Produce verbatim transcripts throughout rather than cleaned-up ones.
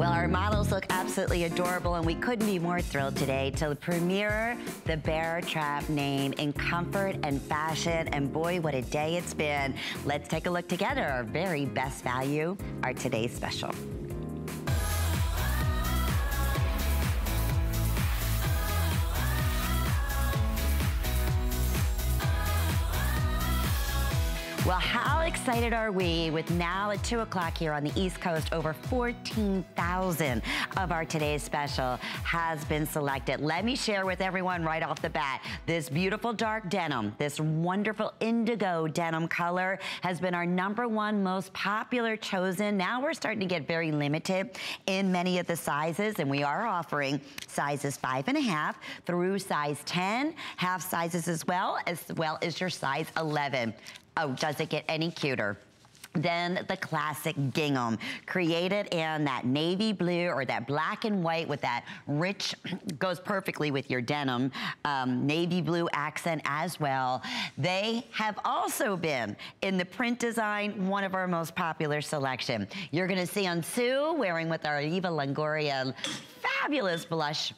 Well, our models look absolutely adorable, and we couldn't be more thrilled today to premiere the BareTraps name in comfort and fashion, and boy, what a day it's been. Let's take a look together. Our very best value, our today's special. Well, how excited are we with now at two o'clock here on the East Coast, over fourteen thousand of our today's special has been selected. Let me share with everyone right off the bat, this beautiful dark denim, this wonderful indigo denim color has been our number one most popular chosen. Now we're starting to get very limited in many of the sizes, and we are offering sizes five and a half through size ten, half sizes as well, as well as your size eleven. Oh, does it get any cuter? Then the classic gingham, created in that navy blue or that black and white with that rich, goes perfectly with your denim, um, navy blue accent as well. They have also been in the print design, one of our most popular selection. You're gonna see on Sue wearing with our Eva Longoria fabulous blush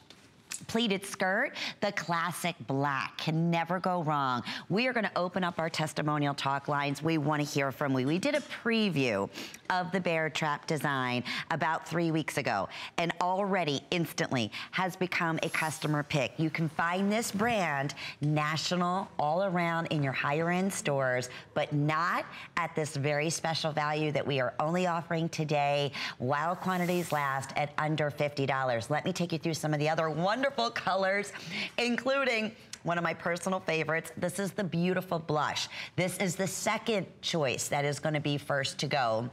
pleated skirt, the classic black, can never go wrong. We are going to open up our testimonial talk lines. We want to hear from you. We did a preview of the BareTraps design about three weeks ago, and already instantly has become a customer pick. You can find this brand national all around in your higher end stores, but not at this very special value that we are only offering today while quantities last at under fifty dollars. Let me take you through some of the other wonderful colors, including one of my personal favorites. This is the beautiful blush. This is the second choice that is going to be first to go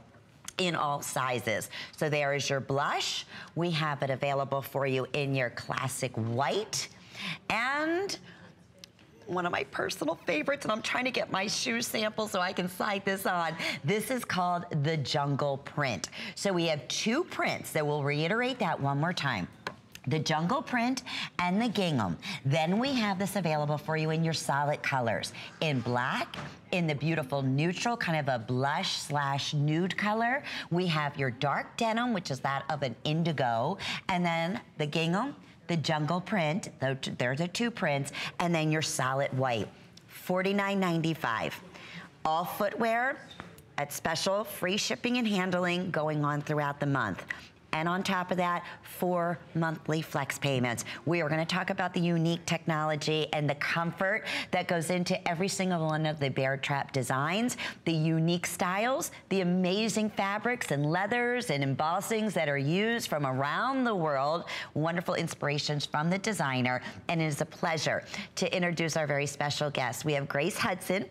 in all sizes. So there is your blush. We have it available for you in your classic white, and one of my personal favorites, and I'm trying to get my shoe sample so I can slide this on. This is called the jungle print. So we have two prints that will reiterate that one more time. The jungle print and the gingham. Then we have this available for you in your solid colors, in black, in the beautiful neutral, kind of a blush slash nude color. We have your dark denim, which is that of an indigo, and then the gingham, the jungle print, there are the two prints, and then your solid white. forty-nine ninety-five. All footwear at special free shipping and handling going on throughout the month. And on top of that, four monthly flex payments. We are going to talk about the unique technology and the comfort that goes into every single one of the BareTraps designs, the unique styles, the amazing fabrics and leathers and embossings that are used from around the world. Wonderful inspirations from the designer. And it is a pleasure to introduce our very special guest. We have Grace Hudson,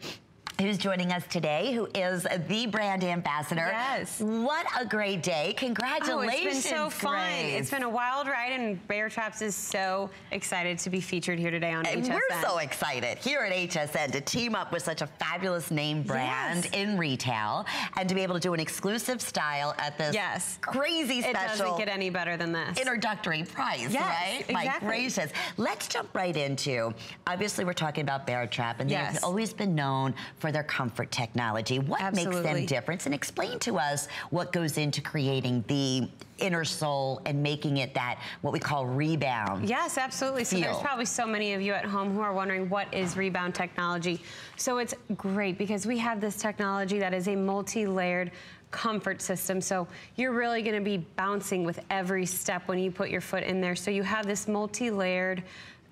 who's joining us today, who is the brand ambassador. Yes. What a great day. Congratulations, oh, it's been so Grace. Fun. It's been a wild ride, and BareTraps is so excited to be featured here today on and H S N. We're so excited here at H S N to team up with such a fabulous name brand, yes, in retail, and to be able to do an exclusive style at this, yes, crazy special. It doesn't get any better than this. Introductory price, yes, right? Exactly. My gracious. Let's jump right into, obviously we're talking about BareTraps, and yes, they've always been known for their comfort technology. What, absolutely, makes them different? And explain to us what goes into creating the inner sole and making it that what we call rebound. Yes, absolutely. Feel. So there's probably so many of you at home who are wondering, what is rebound technology? So it's great because we have this technology that is a multi-layered comfort system. So you're really going to be bouncing with every step when you put your foot in there. So you have this multi-layered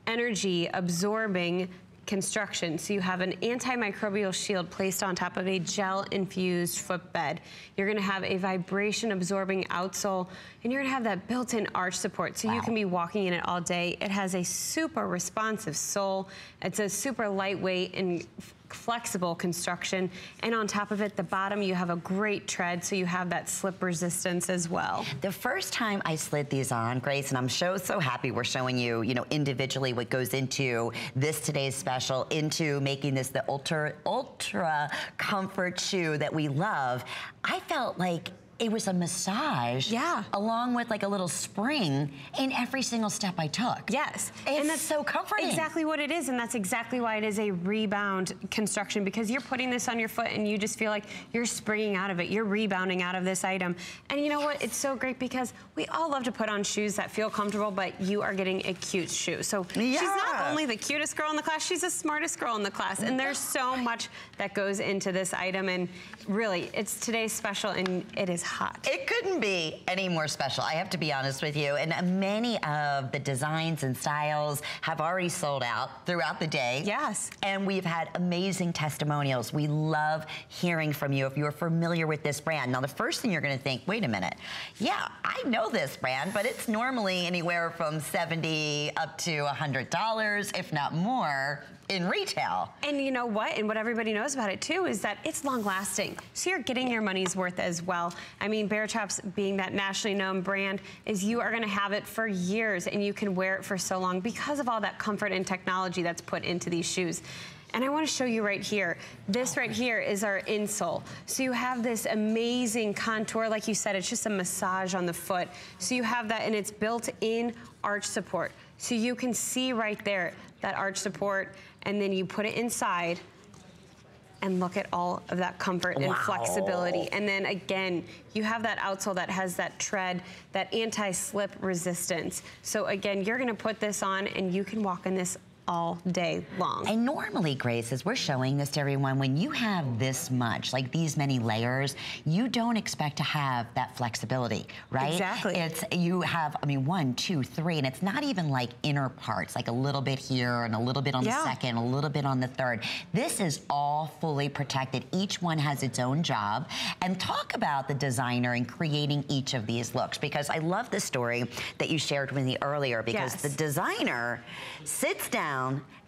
energy absorbing construction. So you have an antimicrobial shield placed on top of a gel-infused footbed. You're going to have a vibration-absorbing outsole, and you're going to have that built-in arch support, so wow, you can be walking in it all day. It has a super responsive sole. It's a super lightweight and flexible construction, and on top of it, the bottom, you have a great tread, so you have that slip resistance as well. The first time I slid these on, Grace, and I'm so, so happy we're showing you, you know, individually what goes into this today's special, into making this the ultra, ultra comfort shoe that we love, I felt like it was a massage yeah. along with like a little spring in every single step I took. Yes. It's and that's so comforting. Exactly what it is, and that's exactly why it is a rebound construction, because you're putting this on your foot and you just feel like you're springing out of it. You're rebounding out of this item. And you know what? It's so great because we all love to put on shoes that feel comfortable, but you are getting a cute shoe. So yeah. she's not only the cutest girl in the class, she's the smartest girl in the class. And there's so much that goes into this item, and really, it's today's special, and it is hot. It couldn't be any more special, I have to be honest with you. And many of the designs and styles have already sold out throughout the day. Yes. And we've had amazing testimonials. We love hearing from you if you're familiar with this brand. Now, the first thing you're gonna think, wait a minute, yeah, I know this brand, but it's normally anywhere from seventy dollars up to one hundred dollars, if not more, in retail. And you know what? And what everybody knows about it too is that it's long lasting. So you're getting your money's worth as well. I mean, BareTraps, being that nationally known brand, is you are gonna have it for years and you can wear it for so long because of all that comfort and technology that's put into these shoes. And I want to show you right here. This right here is our insole. So you have this amazing contour. Like you said, it's just a massage on the foot. So you have that, and it's built-in arch support. So you can see right there that arch support, and then you put it inside and look at all of that comfort and wow. flexibility. And then again, you have that outsole that has that tread, that anti-slip resistance. So again, you're going to put this on and you can walk in this all day long. And normally, Grace, as we're showing this to everyone, when you have this much, like these many layers, you don't expect to have that flexibility, right? Exactly. It's, you have, I mean, one, two, three, and it's not even like inner parts, like a little bit here and a little bit on yeah. the second, a little bit on the third. This is all fully protected. Each one has its own job. And talk about the designer in creating each of these looks, because I love the story that you shared with me earlier, because yes. the designer sits down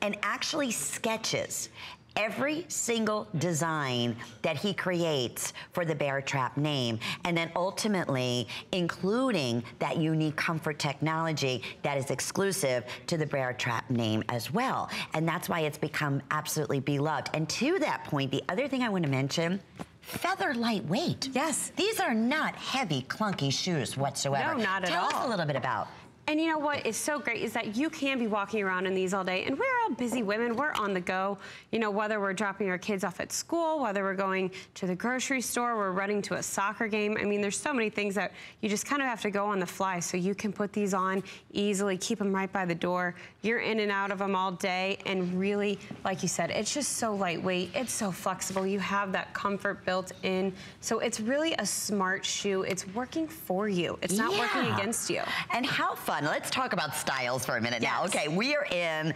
and actually sketches every single design that he creates for the BareTrap name, and then ultimately including that unique comfort technology that is exclusive to the BareTrap name as well. And that's why it's become absolutely beloved. And to that point, the other thing I want to mention, feather lightweight. Yes. These are not heavy, clunky shoes whatsoever. No, not at all. Tell us a little bit about. And you know what is so great is that you can be walking around in these all day, and we're all busy women, we're on the go. You know, whether we're dropping our kids off at school, whether we're going to the grocery store, we're running to a soccer game. I mean, there's so many things that you just kind of have to go on the fly, so you can put these on easily, keep them right by the door. You're in and out of them all day, and really, like you said, it's just so lightweight, it's so flexible, you have that comfort built in. So it's really a smart shoe. It's working for you. It's not yeah. working against you. And how fun. Let's talk about styles for a minute yes. now. Okay, we are in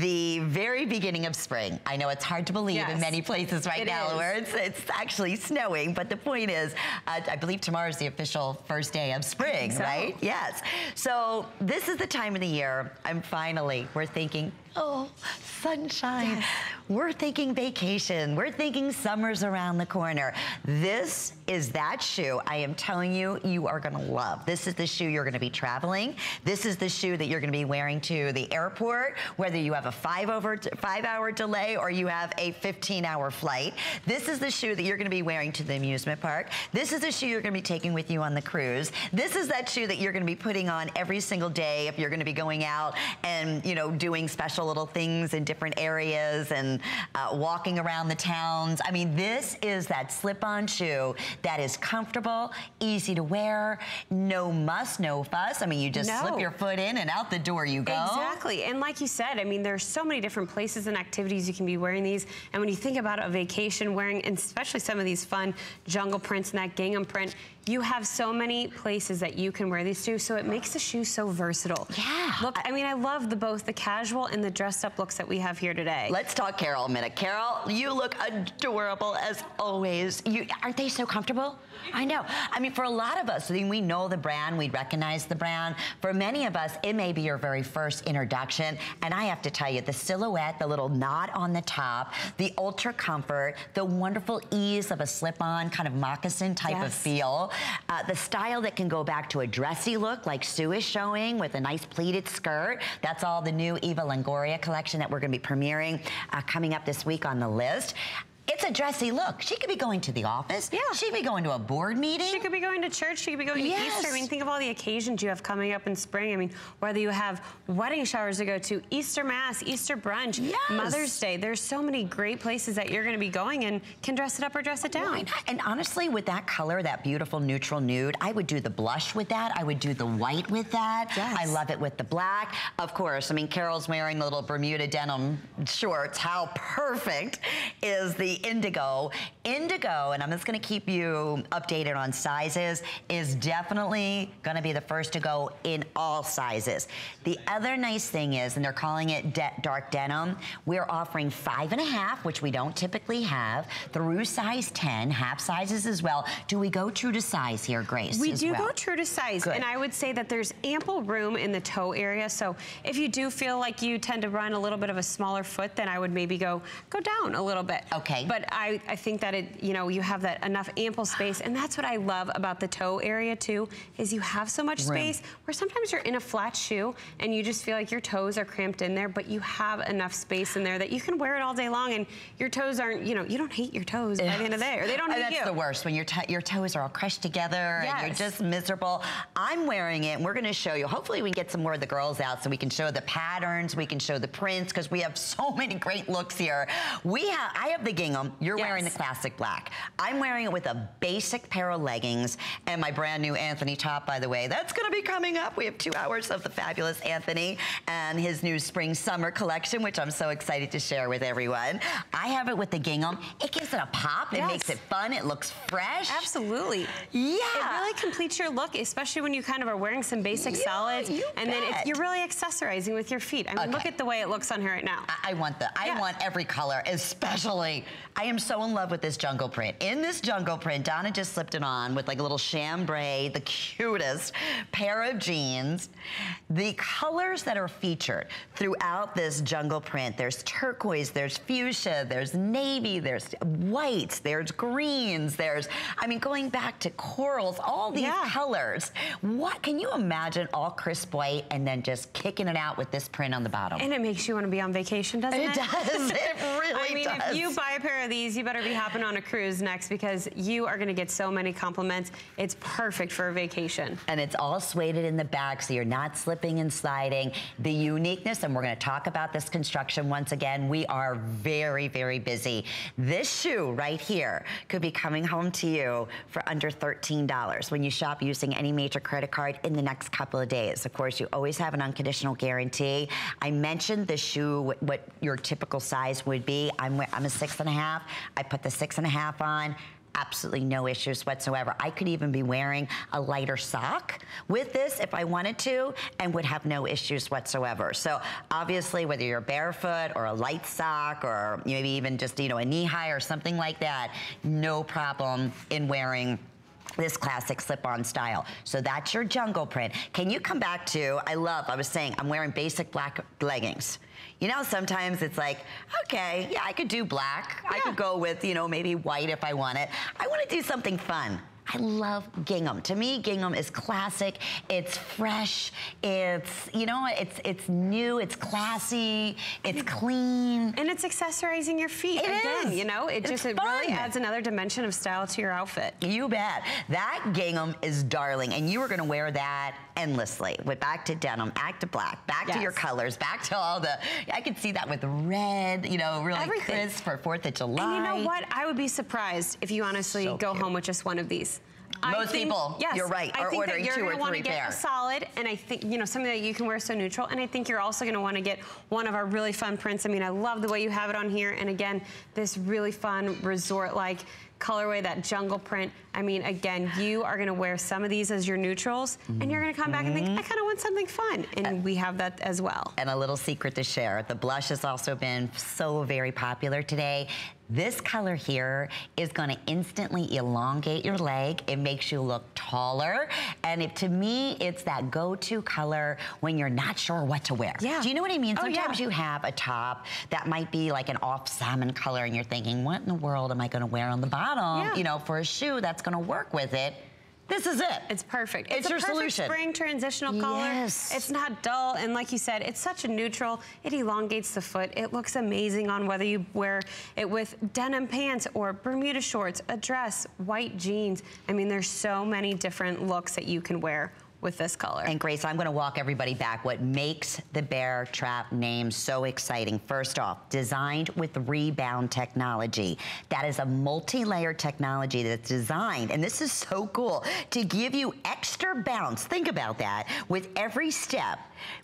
the very beginning of spring. I know it's hard to believe yes. in many places right it now is. Where it's, it's actually snowing, but the point is, uh, I believe tomorrow is the official first day of spring, so. Right? Yes. So this is the time of the year, I'm finally, we're thinking, oh, sunshine. Yes. We're thinking vacation. We're thinking summer's around the corner. This is that shoe. I am telling you, you are gonna love. This is the shoe you're gonna be traveling. This is the shoe that you're gonna be wearing to the airport, whether you have a five over five hour delay or you have a fifteen hour flight. This is the shoe that you're gonna be wearing to the amusement park. This is the shoe you're gonna be taking with you on the cruise. This is that shoe that you're gonna be putting on every single day if you're gonna be going out and, you know, doing special little things in different areas and uh, walking around the towns. I mean, this is that slip-on shoe that is comfortable, easy to wear, no muss, no fuss. I mean, you just no. slip your foot in and out the door you go. Exactly, and like you said, I mean, there's so many different places and activities you can be wearing these, and when you think about a vacation wearing, and especially some of these fun jungle prints and that gingham print, you have so many places that you can wear these to, so it makes the shoe so versatile. Yeah. Look, I mean, I love the both the casual and the dressed up looks that we have here today. Let's talk Carol a minute. Carol, you look adorable as always. You, aren't they so comfortable? I know. I mean, for a lot of us, I mean, we know the brand, we recognize the brand. For many of us, it may be your very first introduction, and I have to tell you, the silhouette, the little knot on the top, the ultra comfort, the wonderful ease of a slip-on kind of moccasin type yes. of feel. Uh, the style that can go back to a dressy look like Sue is showing with a nice pleated skirt. That's all the new Eva Longoria collection that we're going to be premiering uh, coming up this week on the list. It's a dressy look. She could be going to the office. Yeah. She could be going to a board meeting. She could be going to church. She could be going to yes. Easter. I mean, think of all the occasions you have coming up in spring. I mean, whether you have wedding showers to go to, Easter Mass, Easter brunch, yes. Mother's Day. There's so many great places that you're going to be going and can dress it up or dress it down. Why not? And honestly, with that color, that beautiful neutral nude, I would do the blush with that. I would do the white with that. Yes. I love it with the black. Of course, I mean, Carol's wearing the little Bermuda denim shorts. How perfect is the indigo? Indigo, and I'm just going to keep you updated on sizes, is definitely going to be the first to go in all sizes. The other nice thing is, and they're calling it de dark denim, we're offering five and a half, which we don't typically have, through size ten, half sizes as well. Do we go true to size here, Grace? We do well? go true to size. Good. And I would say that there's ample room in the toe area. So if you do feel like you tend to run a little bit of a smaller foot, then I would maybe go go down a little bit. Okay. But I, I think that it, you know, you have that enough ample space. And that's what I love about the toe area too, is you have so much room. Space where sometimes you're in a flat shoe and you just feel like your toes are cramped in there, but you have enough space in there that you can wear it all day long and your toes aren't, you know, you don't hate your toes by the end of the day, or they don't hate that's you. That's the worst, when your, your toes are all crushed together yes. and you're just miserable. I'm wearing it and we're gonna show you, hopefully we can get some more of the girls out so we can show the patterns, we can show the prints, because we have so many great looks here. We have, I have the gingham, you're yes. wearing the classic black. I'm wearing it with a basic pair of leggings and my brand new Anthony top, by the way. That's gonna be coming up. We have two hours of the fabulous Anthony and his new spring summer collection, which I'm so excited to share with everyone. I have it with the gingham. It gives it a pop, yes. it makes it fun, it looks fresh. Absolutely. Yeah. It really completes your look, especially when you kind of are wearing some basic yeah, solids and bet. then it's, you're really accessorizing with your feet. I mean, okay. look at the way it looks on her right now. I, I want the, I yeah. want every color, especially, I am so in love with this jungle print. In this jungle print, Donna just slipped it on with like a little chambray, the cutest pair of jeans. The colors that are featured throughout this jungle print, there's turquoise, there's fuchsia, there's navy, there's whites, there's greens, there's, I mean, going back to corals, all these yeah. colors. What, can you imagine all crisp white and then just kicking it out with this print on the bottom? And it makes you want to be on vacation, doesn't it? It does, it really I mean, does. If you buy a pair of these, you better be hopping on a cruise next, because you are going to get so many compliments. It's perfect for a vacation. And it's all suede in the back, so you're not slipping and sliding. The uniqueness, and we're going to talk about this construction once again, we are very, very busy. This shoe right here could be coming home to you for under thirteen dollars when you shop using any major credit card in the next couple of days. Of course, you always have an unconditional guarantee. I mentioned the shoe, what your typical size would be. I'm, I'm a six and a half. I put the six and a half on. Absolutely no issues whatsoever. I could even be wearing a lighter sock with this if I wanted to and would have no issues whatsoever. So obviously, whether you're barefoot or a light sock or maybe even just, you know, a knee high or something like that, no problem in wearing this classic slip-on style. So that's your jungle print. Can you come back to, I love, I was saying, I'm wearing basic black leggings. You know, sometimes it's like, okay, yeah, I could do black. Yeah. I could go with, you know, maybe white if I want it. I want to do something fun. I love gingham. To me, gingham is classic. It's fresh. It's, you know, it's it's new. It's classy. It's clean. And it's accessorizing your feet. It again, is. You know, it it's just it really adds another dimension of style to your outfit. You bet. That gingham is darling, and you are going to wear that endlessly. With back to denim, back to black, back yes. to your colors, back to all the. I could see that with red. You know, really everything. Crisp for Fourth of July. And you know what? I would be surprised if you honestly so go cute. home with just one of these. Most think, people, yes, you're right, are ordering two or three pairs. I think that you're going to want to get a solid, and I think, you know, something that you can wear so neutral, and I think you're also going to want to get one of our really fun prints. I mean, I love the way you have it on here, and again, this really fun resort-like colorway, that jungle print. I mean, again, you are going to wear some of these as your neutrals, mm-hmm. and you're going to come back and think, I kind of want something fun, and uh, we have that as well. And a little secret to share, the blush has also been so very popular today. This color here is going to instantly elongate your leg. It makes you look taller. And it, to me, it's that go-to color when you're not sure what to wear. Yeah. Do you know what I mean? Oh, sometimes yeah. you have a top that might be like an off salmon color and you're thinking, what in the world am I going to wear on the bottom, yeah. you know, for a shoe that's going to work with it? This is it. It's perfect. It's, it's your solution. It's a perfect spring transitional color. Yes. It's not dull, and like you said, it's such a neutral. It elongates the foot. It looks amazing on whether you wear it with denim pants or Bermuda shorts, a dress, white jeans. I mean, there's so many different looks that you can wear with this color. And Grace, I'm gonna walk everybody back. What makes the BareTrap name so exciting? First off, designed with rebound technology. That is a multi-layer technology that's designed, and this is so cool, to give you extra bounce, think about that, with every step,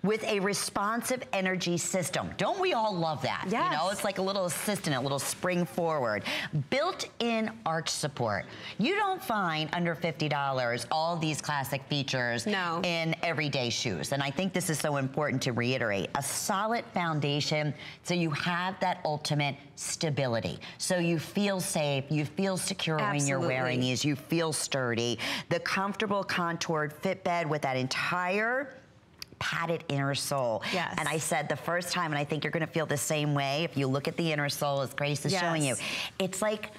with a responsive energy system. Don't we all love that? Yes. You know, it's like a little assistant, a little spring forward. Built-in arch support. You don't find under fifty dollars all these classic features no. in everyday shoes. And I think this is so important to reiterate. A solid foundation so you have that ultimate stability. So you feel safe, you feel secure Absolutely. When you're wearing these, you feel sturdy. The comfortable contoured fit bed with that entire padded inner sole. Yes. And I said the first time, and I think you're gonna feel the same way if you look at the inner sole as Grace is yes. showing you. It's like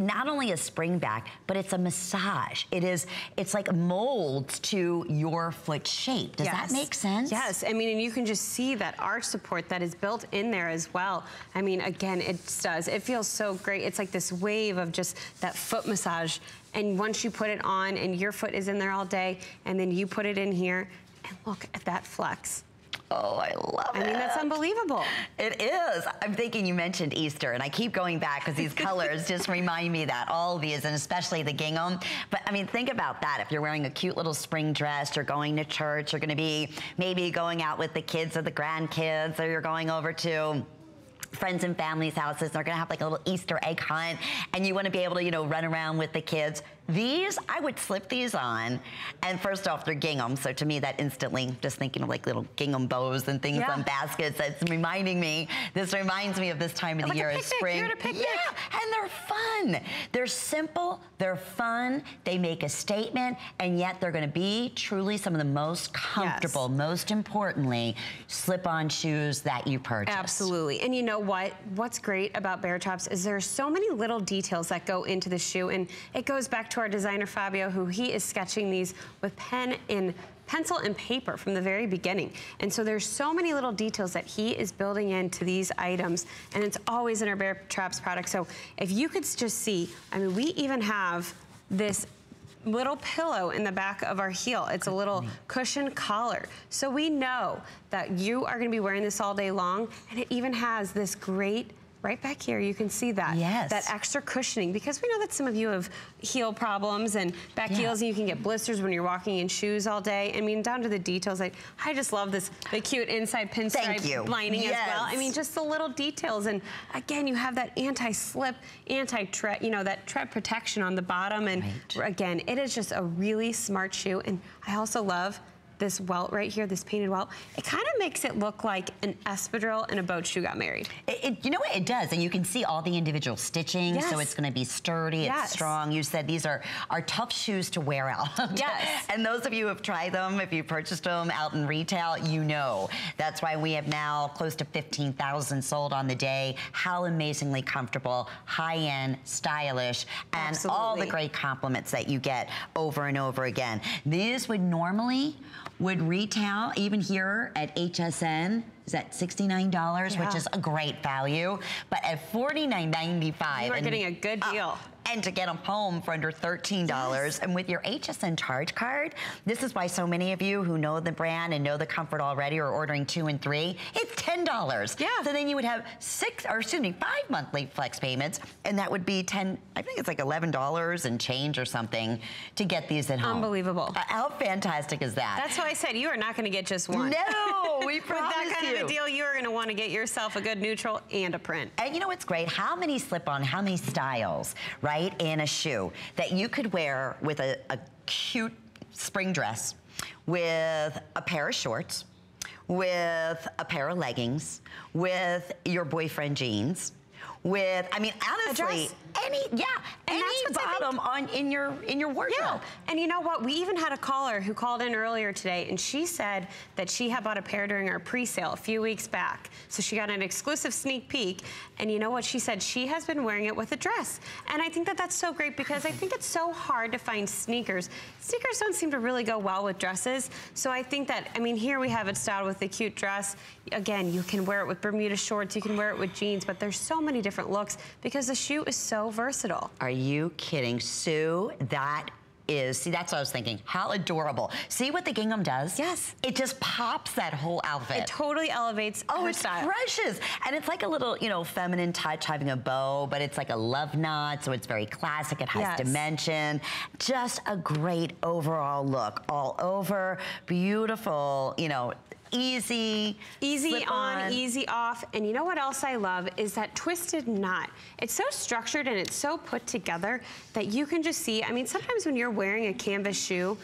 not only a spring back, but it's a massage. It is, it's like molds to your foot shape. Does yes. that make sense? Yes, I mean, and you can just see that arch support that is built in there as well. I mean, again, it does, it feels so great. It's like this wave of just that foot massage. And once you put it on and your foot is in there all day, and then you put it in here, and look at that flex. Oh, I love it. I mean, that's unbelievable. It is. I'm thinking you mentioned Easter, and I keep going back because these colors just remind me that, all of these, and especially the gingham. But I mean, think about that. If you're wearing a cute little spring dress, you're going to church, you're gonna be maybe going out with the kids or the grandkids, or you're going over to friends and family's houses, they're gonna have like a little Easter egg hunt, and you wanna be able to, you know, run around with the kids. These, I would slip these on, and first off, they're gingham, so to me that instantly, just thinking of like little gingham bows and things yeah. on baskets, that's reminding me, this reminds me of this time of the like year, is spring. You're at a picnic. Yeah, and they're fun. They're simple, they're fun, they make a statement, and yet they're gonna be truly some of the most comfortable, yes. most importantly, slip-on shoes that you purchase. Absolutely, and you know what? What's great about BareTraps is there are so many little details that go into the shoe, and it goes back to to our designer Fabio, who he is sketching these with pen and pencil and paper from the very beginning. And so there's so many little details that he is building into these items, and it's always in our BareTraps product. So if you could just see, I mean, we even have this little pillow in the back of our heel. It's a little cushion collar. So we know that you are gonna be wearing this all day long, and it even has this great right back here, you can see that. Yes. That extra cushioning, because we know that some of you have heel problems and back yeah. heels, and you can get blisters when you're walking in shoes all day. I mean, down to the details, I, I just love this, the cute inside pinstripe lining yes. as well. I mean, just the little details. And again, you have that anti-slip, anti-tread, you know, that tread protection on the bottom. And right. again, it is just a really smart shoe. And I also love this welt right here, this painted welt. It kind of makes it look like an espadrille and a boat shoe got married. It, it, you know what, it does, and you can see all the individual stitching, yes. so it's gonna be sturdy, yes. it's strong. You said these are, are tough shoes to wear out. Yes. And those of you who have tried them, if you purchased them out in retail, you know. That's why we have now close to fifteen thousand sold on the day. How amazingly comfortable, high-end, stylish, and Absolutely. All the great compliments that you get over and over again. These would normally, would retail, even here at H S N, is at sixty-nine dollars, yeah. which is a great value, but at forty-nine ninety-five. You are getting a good deal. Uh, and to get them home for under thirteen dollars. Yes. And with your H S N charge card, this is why so many of you who know the brand and know the comfort already are ordering two and three, it's ten dollars. Yeah. So then you would have six, or excuse me, five monthly flex payments, and that would be ten, I think it's like eleven dollars and change or something to get these at home. Unbelievable. Uh, how fantastic is that? That's why I said you are not gonna get just one. No, we promise you. With that kind you. Of a deal, you are gonna wanna get yourself a good neutral and a print. And you know what's great? How many slip-on, how many styles, right? In a shoe that you could wear with a, a cute spring dress, with a pair of shorts, with a pair of leggings, with your boyfriend jeans, with, I mean, honestly, any yeah, and any bottom on in your in your wardrobe. Yeah. And you know what? We even had a caller who called in earlier today, and she said that she had bought a pair during our pre-sale a few weeks back. So she got an exclusive sneak peek, and you know what? She said she has been wearing it with a dress. And I think that that's so great because I think it's so hard to find sneakers. Sneakers don't seem to really go well with dresses. So I think that, I mean, here we have it styled with a cute dress. Again, you can wear it with Bermuda shorts, you can wear it with jeans, but there's so many different looks because the shoe is so versatile. Are you kidding, Sue? That is, see, that's what I was thinking. How adorable. See what the gingham does? Yes. It just pops that whole outfit. It totally elevates oh, her style. Oh, it's precious. And it's like a little, you know, feminine touch having a bow, but it's like a love knot, so it's very classic. It has yes. dimension. Just a great overall look. All over, beautiful, you know, easy easy on, on easy off. And you know what else I love is that twisted knot. It's so structured and it's so put together that you can just see, I mean, sometimes when you're wearing a canvas shoe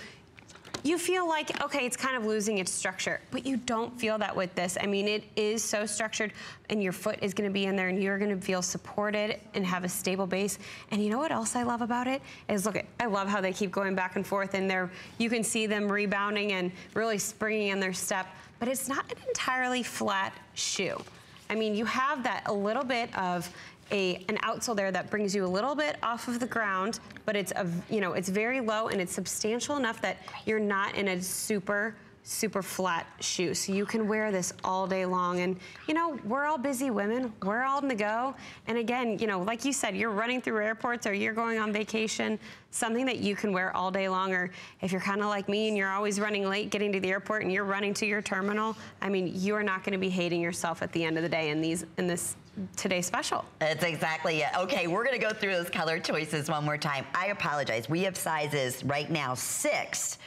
you feel like, okay, it's kind of losing its structure, but you don't feel that with this. I mean, it is so structured and your foot is gonna be in there and you're gonna feel supported and have a stable base. And you know what else I love about it is, look, I love how they keep going back and forth and they're, you can see them rebounding and really springing in their step, but it's not an entirely flat shoe. I mean, you have that a little bit of A, an outsole there that brings you a little bit off of the ground, but it's a, you know, it's very low and it's substantial enough that you're not in a super super flat shoe. So you can wear this all day long. And you know, we're all busy women, we're all on the go, and again, you know, like you said, you're running through airports or you're going on vacation, something that you can wear all day long. Or if you're kind of like me and you're always running late getting to the airport and you're running to your terminal, I mean, you're not going to be hating yourself at the end of the day in these in this today's special. That's exactly it. Okay, we're gonna go through those color choices one more time. I apologize, we have sizes right now six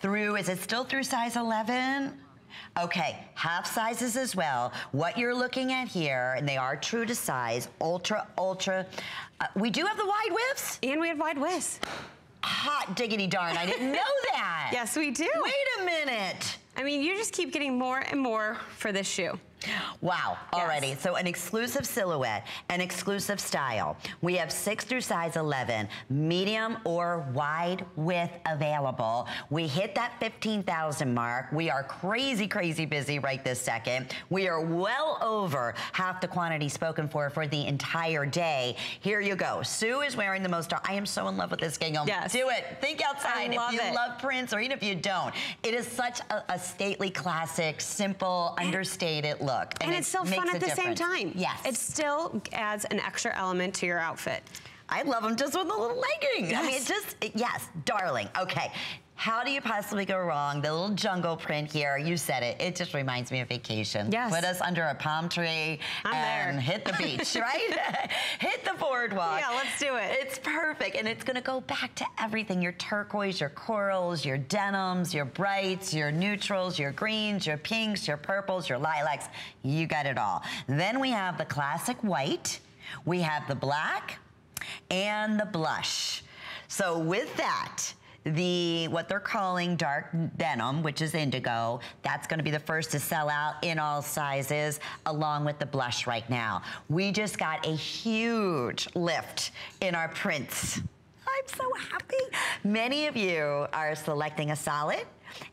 through, is it still through size eleven? Okay, half sizes as well. What you're looking at here, and they are true to size, ultra, ultra. Uh, we do have the wide widths. And we have wide widths. Hot diggity darn, I didn't know that. Yes, we do. Wait a minute. I mean, you just keep getting more and more for this shoe. Wow, yes. Already. So an exclusive silhouette, an exclusive style. We have six through size eleven, medium or wide width available. We hit that fifteen thousand mark. We are crazy, crazy busy right this second. We are well over half the quantity spoken for for the entire day. Here you go. Sue is wearing the most, I am so in love with this gingham. Yes. Do it. Think outside if you it. love prints or even if you don't. It is such a, a stately, classic, simple, understated look. Look, and, and it's still fun at the same time. Yes. It still adds an extra element to your outfit. I love them just with the little leggings. Yes. I mean, it's just, it, yes, darling. Okay. How do you possibly go wrong? The little jungle print here, you said it, it just reminds me of vacation. Yes. Put us under a palm tree I'm and there. hit the beach, right? Hit the boardwalk. Yeah, let's do it. It's perfect, and it's gonna go back to everything. Your turquoise, your corals, your denims, your brights, your neutrals, your greens, your pinks, your purples, your lilacs, you got it all. Then we have the classic white, we have the black, and the blush. So with that, the, what they're calling dark denim, which is indigo, that's gonna be the first to sell out in all sizes, along with the blush right now. We just got a huge lift in our prints. I'm so happy. Many of you are selecting a solid,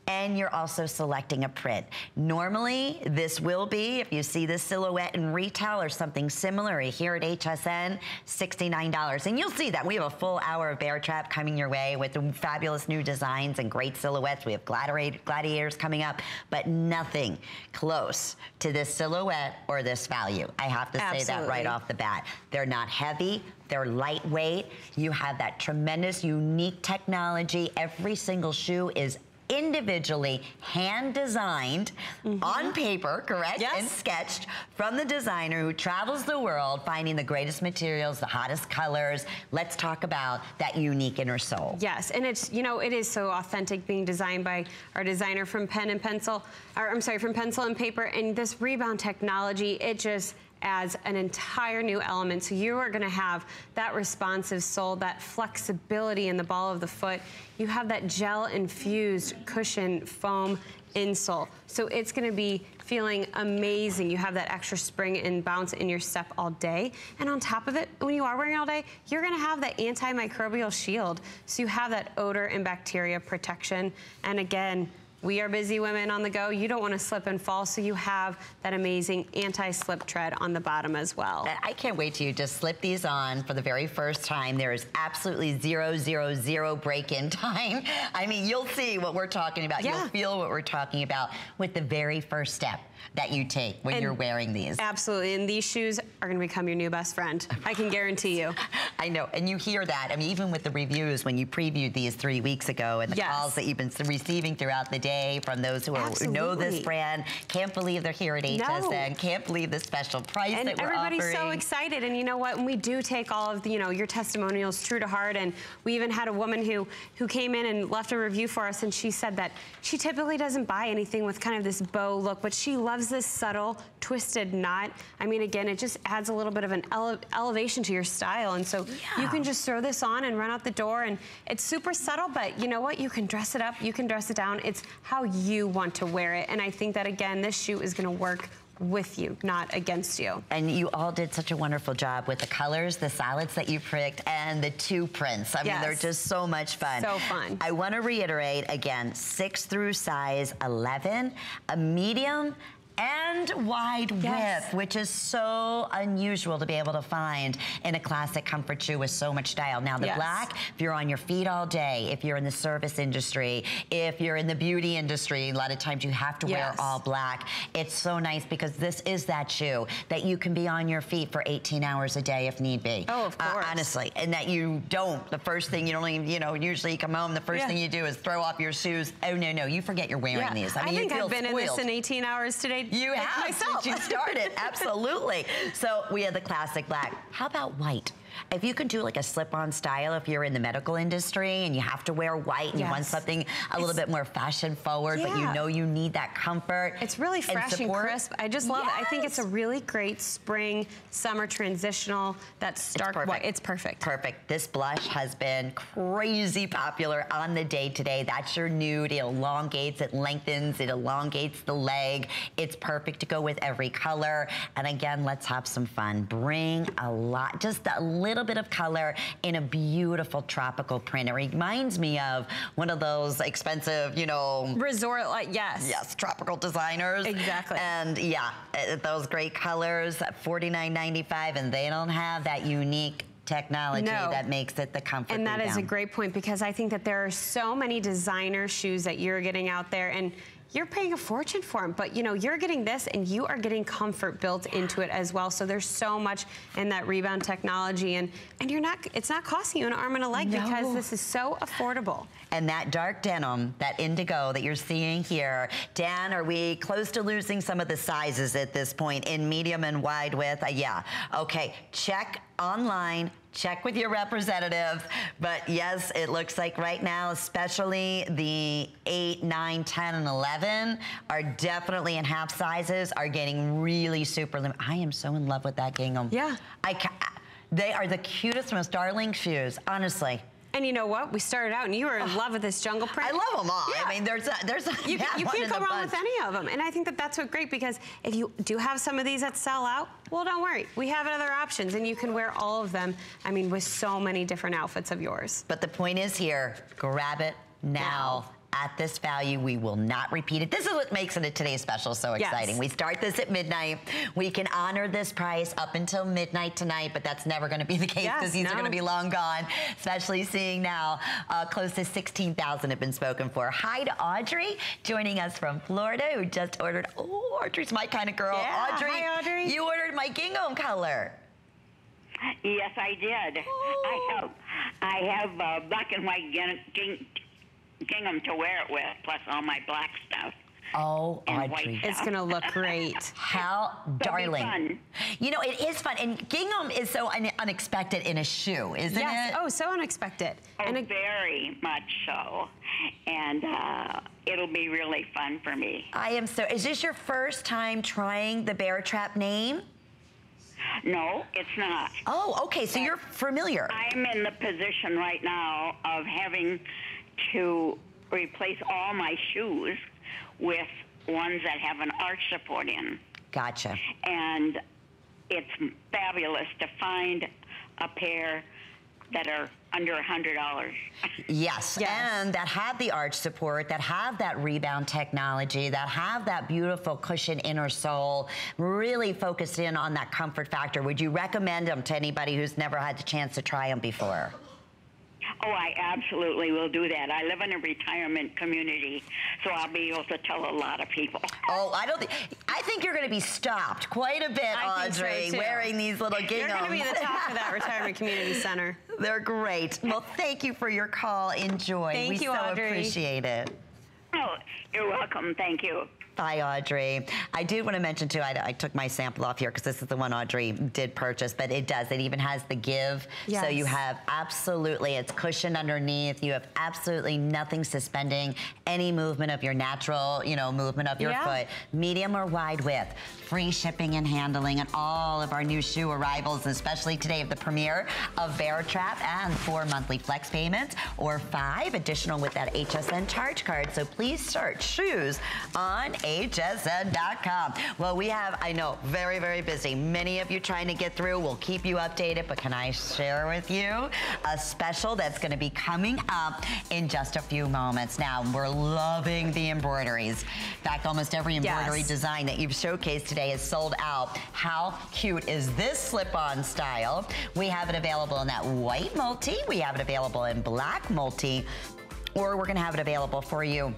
and you're also selecting a print. Normally, this will be, if you see this silhouette in retail or something similar here at H S N, sixty-nine dollars. And you'll see that. We have a full hour of BareTrap coming your way with fabulous new designs and great silhouettes. We have gladiators coming up, but nothing close to this silhouette or this value. I have to say Absolutely. that right off the bat. They're not heavy. They're lightweight. You have that tremendous, unique technology. Every single shoe is individually hand-designed mm-hmm. on paper, correct? Yes. And sketched from the designer who travels the world, finding the greatest materials, the hottest colors. Let's talk about that unique inner soul. Yes, and it's, you know, it is so authentic, being designed by our designer from pen and pencil, or I'm sorry, from pencil and paper, and this rebound technology, it just adds an entire new element. So you are gonna have that responsive sole, that flexibility in the ball of the foot. You have that gel infused cushion foam insole. So it's gonna be feeling amazing. You have that extra spring and bounce in your step all day. And on top of it, when you are wearing it all day, you're gonna have that antimicrobial shield. So you have that odor and bacteria protection. And again, we are busy women on the go. You don't want to slip and fall, so you have that amazing anti-slip tread on the bottom as well. I can't wait to you just slip these on for the very first time. There is absolutely zero, zero, zero break-in time. I mean, you'll see what we're talking about. Yeah. You'll feel what we're talking about with the very first step that you take when and you're wearing these. Absolutely, and these shoes are gonna become your new best friend. I can guarantee you. I know, and you hear that. I mean, even with the reviews when you previewed these three weeks ago and the yes. calls that you've been receiving throughout the day from those who, are, who know this brand, can't believe they're here at H S N, no. can't believe the special price and that we're offering. And everybody's so excited, and you know what, and we do take all of the, you know, your testimonials true to heart, and we even had a woman who, who came in and left a review for us, and she said that she typically doesn't buy anything with kind of this bow look, but she loves this subtle twisted knot. I mean, again, it just adds a little bit of an ele elevation to your style, and so yeah. you can just throw this on and run out the door, and it's super subtle, but you know what, you can dress it up, you can dress it down. It's how you want to wear it, and I think that, again, this shoe is going to work with you, not against you. And you all did such a wonderful job with the colors, the solids that you picked, and the two prints. I yes. mean, they're just so much fun. So fun. I want to reiterate again, six through size eleven, a medium and wide yes. width, which is so unusual to be able to find in a classic comfort shoe with so much style. Now the yes. black, if you're on your feet all day, if you're in the service industry, if you're in the beauty industry, a lot of times you have to yes. wear all black. It's so nice because this is that shoe that you can be on your feet for eighteen hours a day if need be. Oh, of course. Uh, honestly, and that you don't, the first thing you don't even, you know, usually you come home, the first yeah. thing you do is throw off your shoes. Oh no, no, you forget you're wearing yeah. these. I mean, I think you feel I've been spoiled. In this in eighteen hours today. You like have myself. Since you started, absolutely. So we had the classic black. How about white? If you can do like a slip-on style, if you're in the medical industry and you have to wear white and yes. you want something a it's, little bit more fashion forward, yeah. but you know you need that comfort. It's really fresh and, and crisp. I just love yes. it. I think it's a really great spring, summer transitional, that stark white. It's perfect. Perfect. This blush has been crazy popular on the day today. That's your nude. It elongates, it lengthens, it elongates the leg. It's perfect to go with every color. And again, let's have some fun. Bring a lot, just a little little bit of color in a beautiful tropical print. It reminds me of one of those expensive, you know, resort, like yes. Yes, tropical designers. Exactly. And yeah, those great colors, forty-nine ninety-five, and they don't have that unique technology no. that makes it the comfort. And that down. Is a great point, because I think that there are so many designer shoes that you're getting out there, and you're paying a fortune for them, but you know, you're getting this and you are getting comfort built into it as well. So there's so much in that rebound technology, and, and you're not, it's not costing you an arm and a leg no. because this is so affordable. And that dark denim, that indigo that you're seeing here, Dan, are we close to losing some of the sizes at this point in medium and wide width? Uh, yeah, okay, check online, check with your representative, but yes, it looks like right now, especially the eight, nine, ten, and eleven are definitely in half sizes, are getting really super limited. I am so in love with that gingham. Yeah. I ca they are the cutest, most darling shoes, honestly. And you know what? We started out, and you were in oh, love with this jungle print. I love them all. Yeah. I mean, there's a, there's a, you, yeah, you can't go wrong bunch. With any of them. And I think that that's what great, because if you do have some of these that sell out, well, don't worry. We have other options, and you can wear all of them. I mean, with so many different outfits of yours. But the point is here, grab it now. now. At this value, we will not repeat it. This is what makes it a today's special so exciting. Yes. We start this at midnight. We can honor this price up until midnight tonight, but that's never gonna be the case, because yes, these no. are gonna be long gone, especially seeing now uh, close to sixteen thousand have been spoken for. Hi to Audrey, joining us from Florida, who just ordered, oh, Audrey's my kind of girl. Yeah. Audrey, hi, Audrey, you ordered my gingham color. Yes, I did. Oh. I have, I have uh, black and white gingham. gingham to wear it with, plus all my black stuff. Oh, Audrey. It's going to look great. How darling. You know, it is fun. And gingham is so un unexpected in a shoe, isn't yes. it? Oh, so unexpected. Oh, and very much so. And uh, it'll be really fun for me. I am so... Is this your first time trying the BareTrap name? No, it's not. Oh, okay, so but you're familiar. I'm in the position right now of having to replace all my shoes with ones that have an arch support in. Gotcha. And it's fabulous to find a pair that are under one hundred dollars. Yes, yes, and that have the arch support, that have that rebound technology, that have that beautiful cushioned inner sole, really focused in on that comfort factor. Would you recommend them to anybody who's never had the chance to try them before? Oh, I absolutely will do that. I live in a retirement community, so I'll be able to tell a lot of people. Oh, I don't think, I think you're going to be stopped quite a bit, I Audrey, so wearing these little ginghams. You're going to be the top of that retirement community center. They're great. Well, thank you for your call. Enjoy. Thank we you, so Audrey. Appreciate it. Oh, you're welcome. Thank you. Bye, Audrey. I did want to mention, too, I, I took my sample off here because this is the one Audrey did purchase, but it does. It even has the give. Yes. So you have absolutely, it's cushioned underneath. You have absolutely nothing suspending any movement of your natural, you know, movement of your yeah. foot, medium or wide width. Free shipping and handling on all of our new shoe arrivals, especially today of the premiere of BareTraps, and four monthly flex payments or five additional with that H S N charge card. So please search shoes on H S N dot com. Well, we have, I know, very, very busy. Many of you trying to get through. We'll keep you updated, but can I share with you a special that's going to be coming up in just a few moments. Now, we're loving the embroideries. In fact, almost every embroidery yes. design that you've showcased today is sold out. How cute is this slip-on style? We have it available in that white multi. We have it available in black multi, or we're going to have it available for you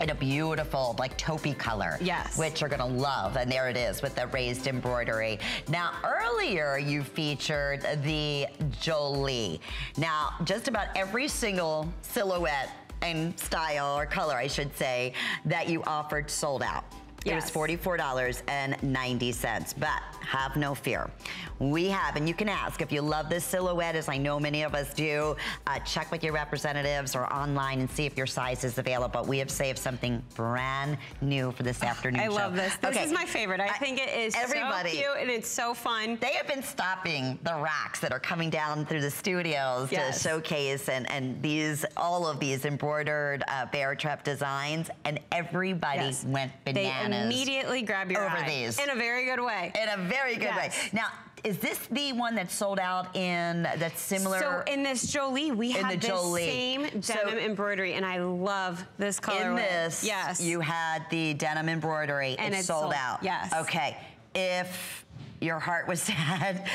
in a beautiful, like, taupey color. Yes. Which you're gonna love, and there it is with the raised embroidery. Now, earlier you featured the Jolie. Now, just about every single silhouette and style, or color, I should say, that you offered sold out. Yes. It was forty-four ninety, but have no fear. We have, and you can ask, if you love this silhouette, as I know many of us do, uh, check with your representatives or online and see if your size is available. We have saved something brand new for this afternoon I show. love this. This okay. is my favorite. I, I think it is everybody, so cute, and it's so fun. They have been stopping the racks that are coming down through the studios yes. to showcase and, and these, all of these embroidered uh, BareTraps designs, and everybody yes. went bananas. They immediately grab your over eye. these. In a very good way. In a very good yes. way. Now, is this the one that's sold out in, that's similar? So in this Jolie, we in had the, the same denim so embroidery, and I love this colorway. In this, yes. you had the denim embroidery, and it's, it's sold, sold out. Yes. Okay, if your heart was sad,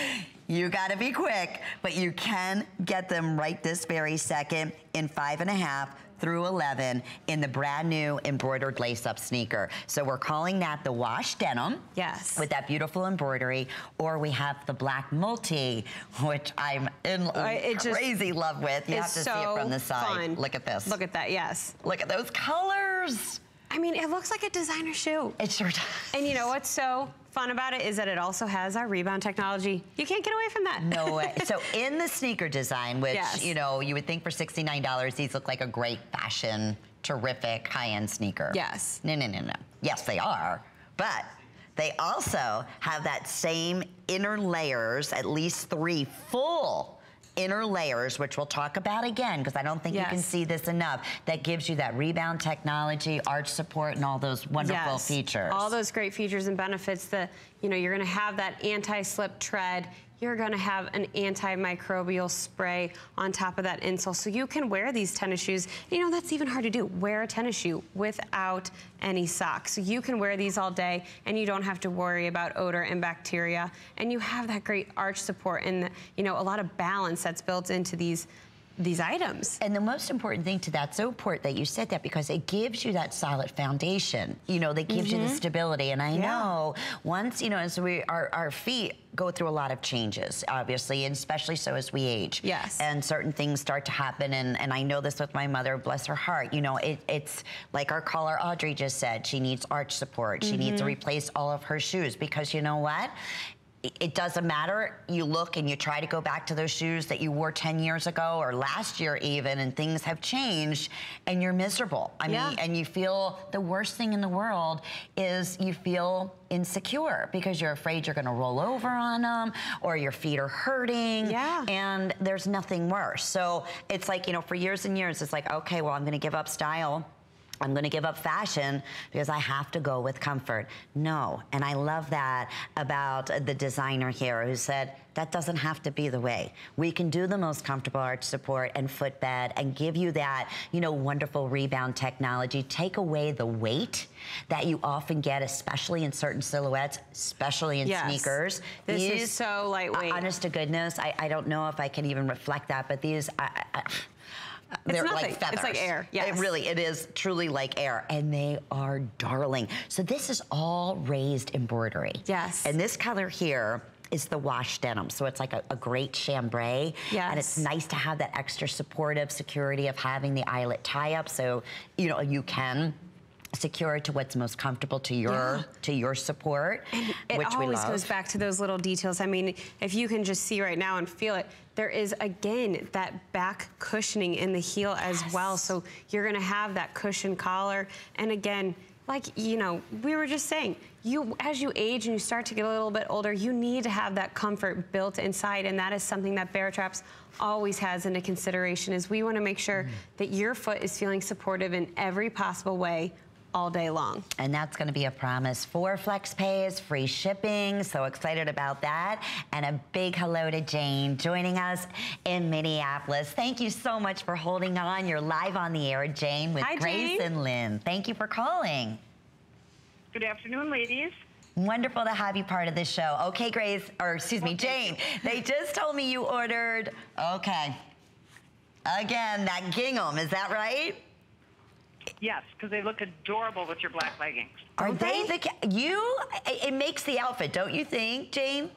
you gotta be quick, but you can get them right this very second in five and a half, through eleven in the brand new embroidered lace-up sneaker. So we're calling that the wash denim. Yes. With that beautiful embroidery, or we have the black multi, which I'm in it crazy just, love with. You have to so see it from the side. Fun. Look at this. Look at that, yes. Look at those colors. I mean, it looks like a designer shoe. It sure does. And you know what's so fun about it is that it also has our rebound technology. You can't get away from that. No way. So in the sneaker design, which, yes. you know, you would think for sixty-nine dollars, these look like a great fashion, terrific, high-end sneaker. Yes. No, no, no, no. Yes, they are. But they also have that same inner layers, at least three full inner layers, which we'll talk about again, because I don't think yes. you can see this enough, that gives you that rebound technology, arch support, and all those wonderful yes. features. All those great features and benefits that, you know, you're gonna have that anti-slip tread, you're gonna have an antimicrobial spray on top of that insole, so you can wear these tennis shoes. You know, that's even hard to do, wear a tennis shoe without any socks. So you can wear these all day, and you don't have to worry about odor and bacteria, and you have that great arch support and, you know, a lot of balance that's built into these these items. And the most important thing to that, so important that you said that, because it gives you that solid foundation. You know, that gives mm-hmm. you the stability. And I yeah. know once, you know, as we our, our feet go through a lot of changes, obviously, and especially so as we age. Yes. And certain things start to happen, and, and I know this with my mother, bless her heart, you know, it, it's like our caller Audrey just said, she needs arch support. Mm-hmm. She needs to replace all of her shoes, because you know what? it doesn't matter. You look and you try to go back to those shoes that you wore ten years ago or last year even, and things have changed and you're miserable. I yeah. mean, and you feel the worst thing in the world is you feel insecure because you're afraid you're gonna roll over on them or your feet are hurting. Yeah. And there's nothing worse. So it's like, you know, for years and years, it's like, okay, well, I'm gonna give up style. I'm gonna give up fashion because I have to go with comfort. No, and I love that about the designer here who said, that doesn't have to be the way. We can do the most comfortable arch support and footbed and give you that, you know, wonderful rebound technology. Take away the weight that you often get, especially in certain silhouettes, especially in yes. sneakers. This these, is so lightweight. Uh, honest to goodness, I, I don't know if I can even reflect that, but these, I, I, They're it's like feathers. It's like air. Yes. It really, it is truly like air. And they are darling. So this is all raised embroidery. Yes. And this color here is the wash denim. So it's like a, a great chambray. Yes. And it's nice to have that extra supportive security of having the eyelet tie up. So, you know, you can secure to what's most comfortable to your yeah. to your support, and it which always we love. Goes back to those little details. I mean, if you can just see right now and feel it, there is again that back cushioning in the heel yes. as well. So you're gonna have that cushion collar, and again, like you know, we were just saying, you as you age and you start to get a little bit older, you need to have that comfort built inside, and that is something that BareTraps always has into consideration. Is we want to make sure mm. that your foot is feeling supportive in every possible way. All day long. And that's gonna be a promise for Flex Pays, free shipping, so excited about that. And a big hello to Jane joining us in Minneapolis. Thank you so much for holding on. You're live on the air, Jane, with Hi, Grace Jane. And Lynn. Thank you for calling. Good afternoon, ladies. Wonderful to have you part of the show. Okay, Grace, or excuse me, Jane, they just told me you ordered, okay, again, that gingham, is that right? Yes, because they look adorable with your black leggings. Are they the, you, it makes the outfit, don't you think, Jane?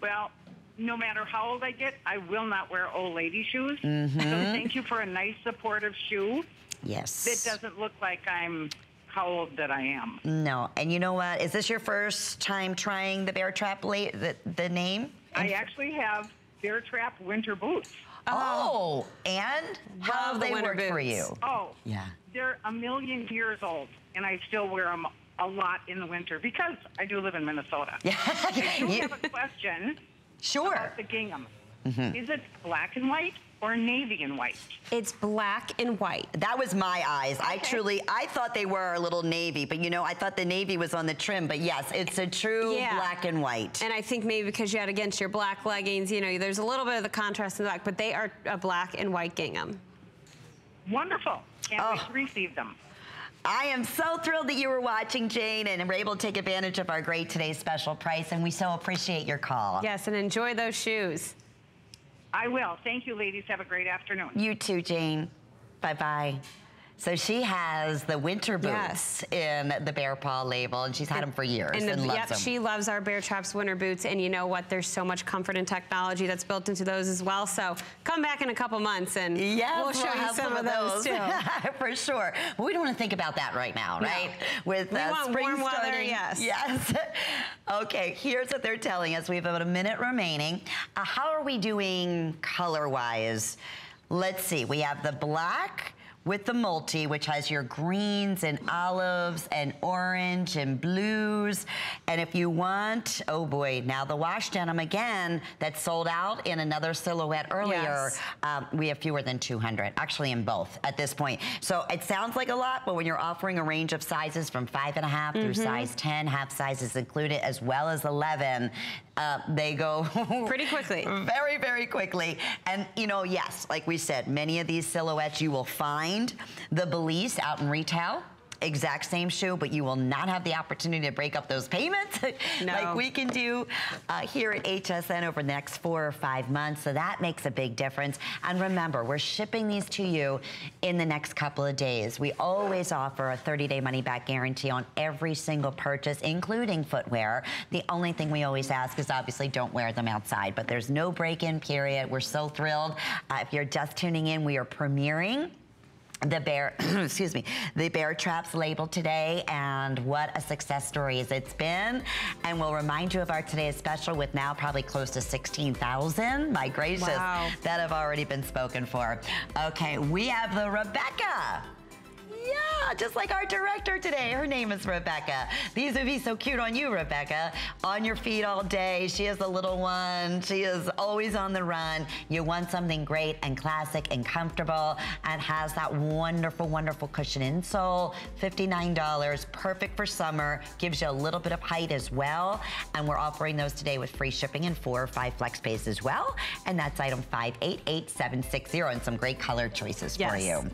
Well, no matter how old I get, I will not wear old lady shoes. Mm-hmm. So thank you for a nice supportive shoe. Yes. It doesn't look like I'm how old that I am. No, and you know what, is this your first time trying the BareTrap, the, the name? I actually have BareTrap winter boots. Oh, oh, and how have they worked boots. For you? Oh, yeah. They're a million years old, and I still wear them a lot in the winter because I do live in Minnesota. Yeah. I do you... have a question sure. about the gingham. Mm-hmm. Is it black and white or navy and white? It's black and white. That was my eyes. Okay. I truly, I thought they were a little navy, but you know, I thought the navy was on the trim, but yes, it's a true yeah. black and white. And I think maybe because you had against your black leggings, you know, there's a little bit of the contrast in the black, but they are a black and white gingham. Wonderful. Can't oh. wait to receive them. I am so thrilled that you were watching, Jane, and were able to take advantage of our great today's special price, and we so appreciate your call. Yes, and enjoy those shoes. I will. Thank you, ladies. Have a great afternoon. You too, Jane. Bye-bye. So she has the winter boots yes. in the Bear Paw label, and she's had them for years and, the, and loves yep, them. She loves our BareTraps winter boots, and you know what? There's so much comfort and technology that's built into those as well. So come back in a couple months, and yes, we'll show we'll you some, some of those, those too. For sure. Well, we don't want to think about that right now, right? No. With uh, we want spring warm weather, starting. Yes. Yes. Okay, here's what they're telling us. We have about a minute remaining. Uh, how are we doing color-wise? Let's see. We have the black with the multi, which has your greens and olives and orange and blues. And if you want, oh boy, now the wash denim again, that sold out in another silhouette earlier. Yes. Um, we have fewer than two hundred, actually in both at this point. So it sounds like a lot, but when you're offering a range of sizes from five and a half mm-hmm. through size ten, half sizes included, as well as eleven, uh, they go pretty quickly. Very, very quickly. And you know, yes, like we said, many of these silhouettes you will find the Belize out in retail, exact same shoe, but you will not have the opportunity to break up those payments no. like we can do uh, here at H S N over the next four or five months. So that makes a big difference. And remember, we're shipping these to you in the next couple of days. We always offer a thirty day money-back guarantee on every single purchase, including footwear. The only thing we always ask is obviously don't wear them outside, but there's no break-in period. We're so thrilled. Uh, if you're just tuning in, we are premiering the bear, excuse me, the BareTraps label today, and what a success story it's been. And we'll remind you of our today's special with now probably close to sixteen thousand, my gracious, wow, that have already been spoken for. Okay, we have the Rebecca. Yeah, just like our director today. Her name is Rebecca. These would be so cute on you, Rebecca. On your feet all day. She is a little one. She is always on the run. You want something great and classic and comfortable, and has that wonderful, wonderful cushion insole. fifty-nine dollars, perfect for summer. Gives you a little bit of height as well. And we're offering those today with free shipping and four or five flex pays as well. And that's item five eight eight seven six zero, and some great color choices, yes, for you.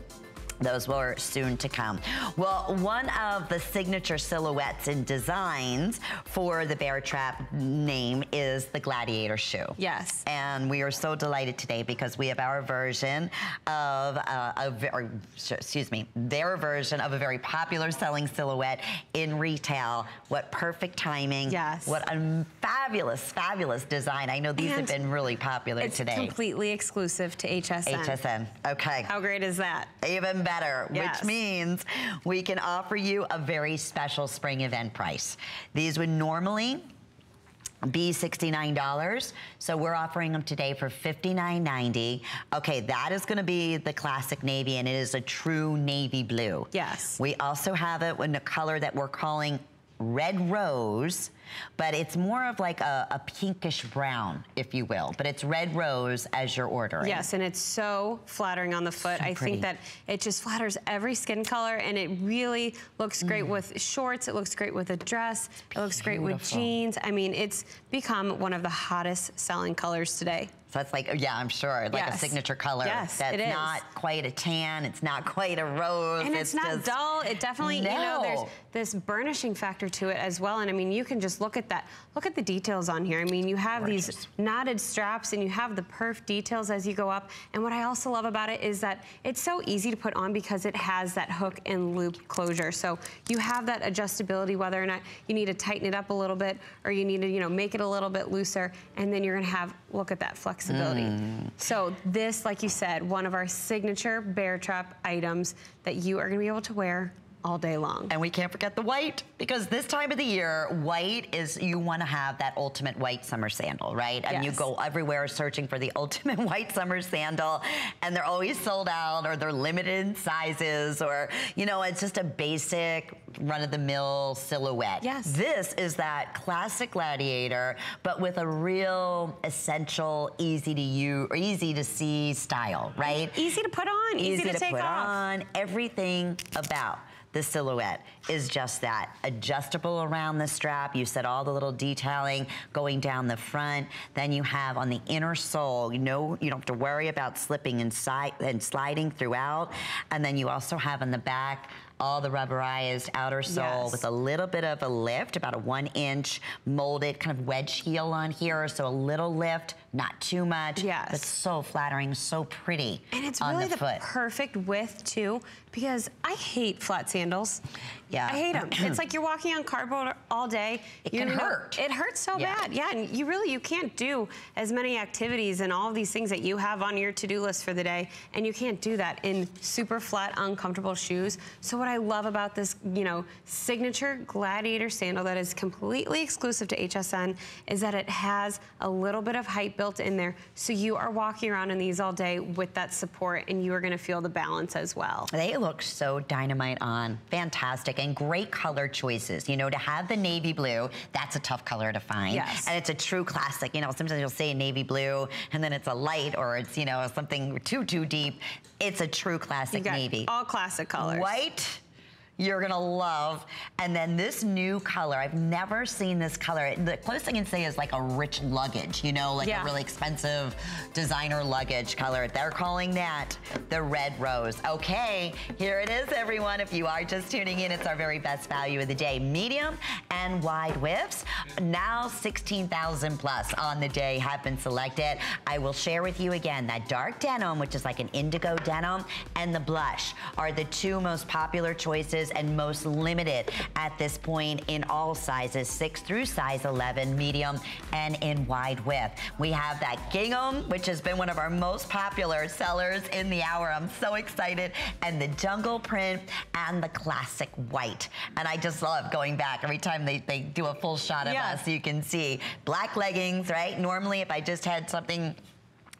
Those were soon to come. Well, one of the signature silhouettes and designs for the BareTrap name is the Gladiator shoe. Yes. And we are so delighted today because we have our version of a, a very, excuse me, their version of a very popular selling silhouette in retail. What perfect timing. Yes. What a fabulous, fabulous design. I know these and have been really popular it's today. It's completely exclusive to H S N. H S N, okay. How great is that? Even better. Better, yes. Which means we can offer you a very special spring event price. These would normally be sixty-nine dollars, so we're offering them today for fifty-nine ninety. Okay, that is gonna be the classic navy, and it is a true navy blue. Yes. We also have it in a color that we're calling Red Rose, but it's more of like a, a pinkish brown, if you will. But it's Red Rose as you're ordering. Yes, and it's so flattering on the foot. So I pretty. think that it just flatters every skin color, and it really looks great mm. with shorts. It looks great with a dress. It looks great with jeans. I mean, it's become one of the hottest selling colors today. So it's like, yeah, I'm sure, like yes. a signature color. Yes, that's it is. not quite a tan. It's not quite a rose. And it's, it's not just dull. It definitely, no. you know, there's this burnishing factor to it as well. And I mean, you can just look at that. Look at the details on here. I mean, you have Gorgeous. these knotted straps, and you have the perf details as you go up. And what I also love about it is that it's so easy to put on because it has that hook and loop closure. So you have that adjustability, whether or not you need to tighten it up a little bit, or you need to, you know, make it a little bit looser. And then you're gonna have, look at that flexibility. Flexibility. Mm. So this, like you said, one of our signature BareTrap items that you are going to be able to wear all day long. And we can't forget the white, because this time of the year, white is, you want to have that ultimate white summer sandal, right? And yes. you go everywhere searching for the ultimate white summer sandal, and they're always sold out, or they're limited in sizes, or, you know, it's just a basic run-of-the-mill silhouette. Yes. This is that classic Gladiator, but with a real essential, easy to use, or easy to see style, right? Easy to put on, easy, easy to, to take put off. on, everything about the silhouette is just that. Adjustable around the strap. You said all the little detailing going down the front. Then you have on the inner sole, you know, you don't have to worry about slipping and, si and sliding throughout. And then you also have on the back all the rubberized outer sole yes. with a little bit of a lift, about a one inch molded kind of wedge heel on here. So a little lift, not too much. Yes. But so flattering, so pretty. And it's on really the, the perfect width too, because I hate flat sandals. Yeah. I hate them. It's like you're walking on cardboard all day. It you can know, hurt. It hurts so yeah. bad. Yeah, and you really, you can't do as many activities and all of these things that you have on your to-do list for the day, and you can't do that in super flat, uncomfortable shoes. So what I love about this, you know, signature Gladiator sandal that is completely exclusive to H S N is that it has a little bit of height built in there, so you are walking around in these all day with that support, and you are gonna feel the balance as well. They look so dynamite on. Fantastic. And great color choices. You know, to have the navy blue, that's a tough color to find. Yes. And it's a true classic. You know, sometimes you'll say navy blue, and then it's a light, or it's, you know, something too, too deep. It's a true classic navy. All classic colors. White, you're gonna love. And then this new color, I've never seen this color. The closest I can say is like a rich luggage, you know, like yeah. a really expensive designer luggage color. They're calling that the Red Rose. Okay, here it is, everyone. If you are just tuning in, it's our very best value of the day. Medium and wide widths. Now sixteen thousand plus on the day have been selected. I will share with you again that dark denim, which is like an indigo denim, and the blush are the two most popular choices sizes and most limited at this point in all sizes, six through size eleven, medium, and in wide width. We have that gingham, which has been one of our most popular sellers in the hour. I'm so excited. And the jungle print and the classic white. And I just love going back every time they, they do a full shot of yeah. us, you can see black leggings, right? Normally, if I just had something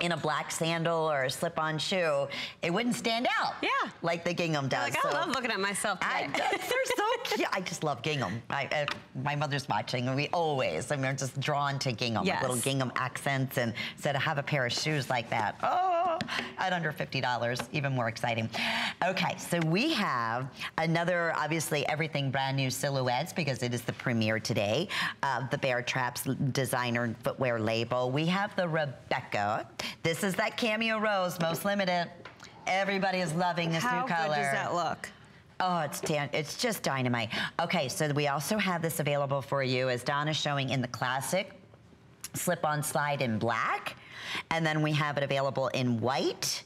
in a black sandal or a slip-on shoe, it wouldn't stand out. Yeah. Like the gingham does. Like, I so love looking at myself today. I, they're so cute. I just love gingham. I, I, my mother's watching, and we always, I mean, we're just drawn to gingham. Yes. Like little gingham accents, and so to have a pair of shoes like that, oh, at under fifty dollars, even more exciting. Okay, so we have another, obviously, everything brand new silhouettes, because it is the premiere today, uh, the BareTraps designer footwear label. We have the Rebecca. This is that cameo rose, most limited. Everybody is loving this How new color. How good does that look? Oh, it's dan it's just dynamite. Okay, so we also have this available for you, as Donna's showing, in the classic slip-on slide in black, and then we have it available in white.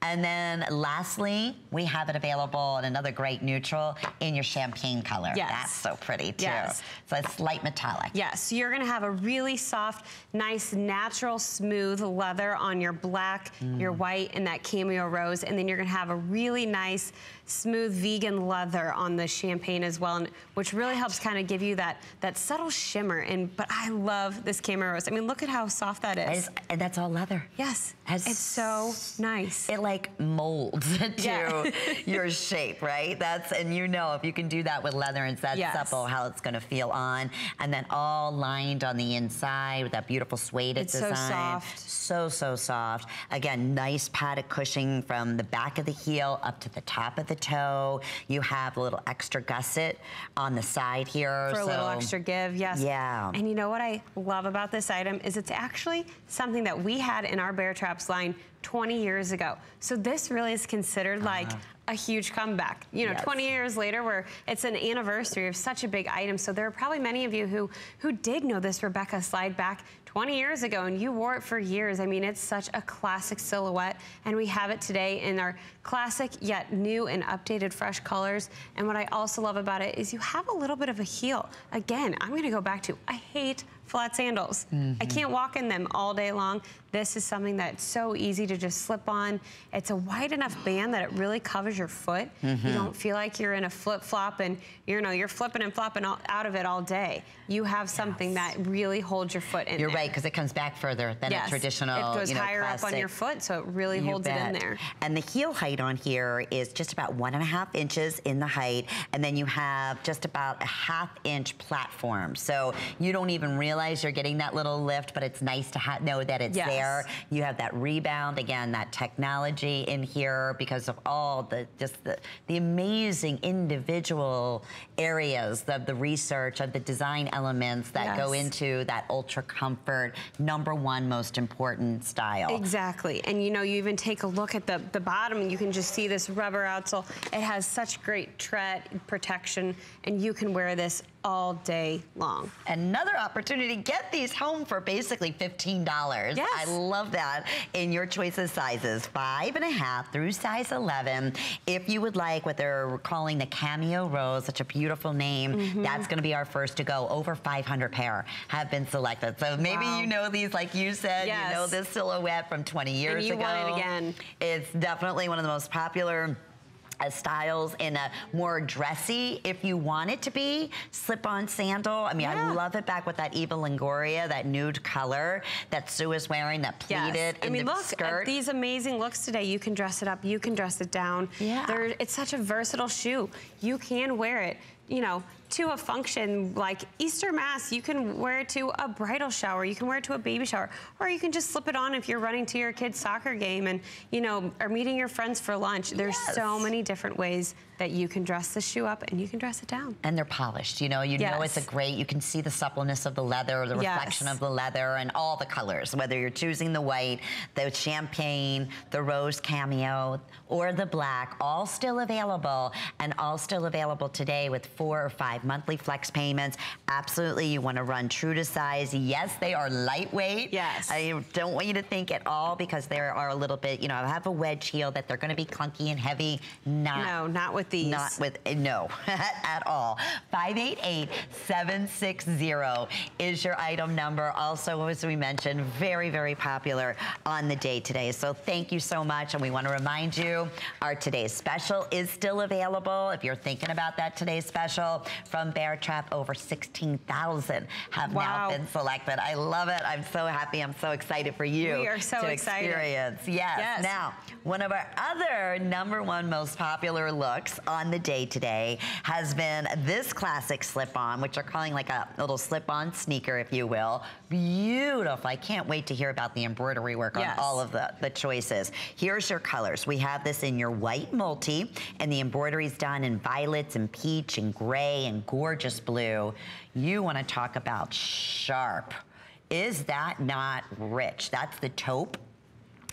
And then lastly, we have it available in another great neutral in your champagne color. Yes. That's so pretty too. Yes. So it's light metallic. Yes, so you're gonna have a really soft, nice, natural, smooth leather on your black, mm. your white, and that cameo rose. And then you're gonna have a really nice, smooth vegan leather on the champagne as well, and which really helps kind of give you that that subtle shimmer. And but I love this camera rose. I mean, look at how soft that is. And that's all leather. Yes, that's, it's so nice. It like molds to yeah. your shape, right? That's, and you know, if you can do that with leather and that yes. supple, how it's going to feel on, and then all lined on the inside with that beautiful suede design. It's so soft. So so soft. Again, nice padded cushioning from the back of the heel up to the top of the toe. You have a little extra gusset on the side here. For so. a little extra give, yes. Yeah. And you know what I love about this item is it's actually something that we had in our BareTraps line twenty years ago. So this really is considered uh-huh. like a huge comeback. You know, yes. twenty years later, where it's an anniversary of such a big item. So there are probably many of you who, who did know this Rebecca slide back twenty years ago, and you wore it for years. I mean, it's such a classic silhouette, and we have it today in our classic yet new and updated fresh colors. And what I also love about it is you have a little bit of a heel. Again, I'm gonna go back to, I hate flat sandals. Mm-hmm. I can't walk in them all day long. This is something that's so easy to just slip on. It's a wide enough band that it really covers your foot. Mm-hmm. You don't feel like you're in a flip-flop and you know you're flipping and flopping all, out of it all day. You have something yes. that really holds your foot in. You're there. right, because it comes back further than yes. a traditional. It goes you know, higher classic. up on your foot, so it really you holds bet. it in there. And the heel height on here is just about one and a half inches in the height, and then you have just about a half inch platform. So you don't even realize you're getting that little lift, but it's nice to ha know that it's yes. there. You have that rebound again, that technology in here because of all the. Just the, the amazing individual areas of the research, of the design elements that yes. go into that ultra comfort, number one most important style. Exactly, and you know, you even take a look at the, the bottom and you can just see this rubber outsole. It has such great tread protection, and you can wear this all day long. Another opportunity to get these home for basically fifteen dollars. Yes. I love that. In your choice of sizes, five and a half through size eleven. If you would like what they're calling the Cameo Rose, such a beautiful name, mm-hmm. that's going to be our first to go. Over five hundred pair have been selected. So maybe wow. you know these, like you said, yes. you know this silhouette from twenty years and you ago. Want it again. It's definitely one of the most popular As styles in a more dressy, if you want it to be, slip-on sandal. I mean, yeah. I love it back with that Eva Longoria, that nude color that Sue is wearing, that pleated yes. I in mean, the look, skirt. I mean, look at these amazing looks today. You can dress it up, you can dress it down. Yeah. They're, it's such a versatile shoe. You can wear it, you know, to a function like Easter Mass. You can wear it to a bridal shower, you can wear it to a baby shower, or you can just slip it on if you're running to your kid's soccer game and, you know, or meeting your friends for lunch. There's yes. so many different ways that you can dress the shoe up and you can dress it down. And they're polished, you know, you yes. know it's a great, you can see the suppleness of the leather, the yes. reflection of the leather, and all the colors, whether you're choosing the white, the champagne, the rose cameo, or the black, all still available, and all still available today with four or five monthly flex payments. Absolutely, you want to run true to size. Yes, they are lightweight. Yes. I don't want you to think at all, because there are a little bit, you know, I have a wedge heel that they're going to be clunky and heavy. Not, no, not with these. Not with, no, at all. five eight eight, seven six zero is your item number. Also, as we mentioned, very, very popular on the day today. So thank you so much. And we want to remind you, our today's special is still available. If you're thinking about that today's special from BareTrap, over sixteen thousand have wow. now been selected. I love it. I'm so happy. I'm so excited for you. We are so to excited. Experience. Yes. yes. Now, one of our other number one most popular looks on the day today has been this classic slip-on, which are calling like a little slip-on sneaker, if you will. Beautiful. I can't wait to hear about the embroidery work on yes. all of the, the choices. Here's your colors. We have this in your white multi, and the embroidery's done in violets and peach and gray and gorgeous blue. You want to talk about sharp. Is that not rich? That's the taupe,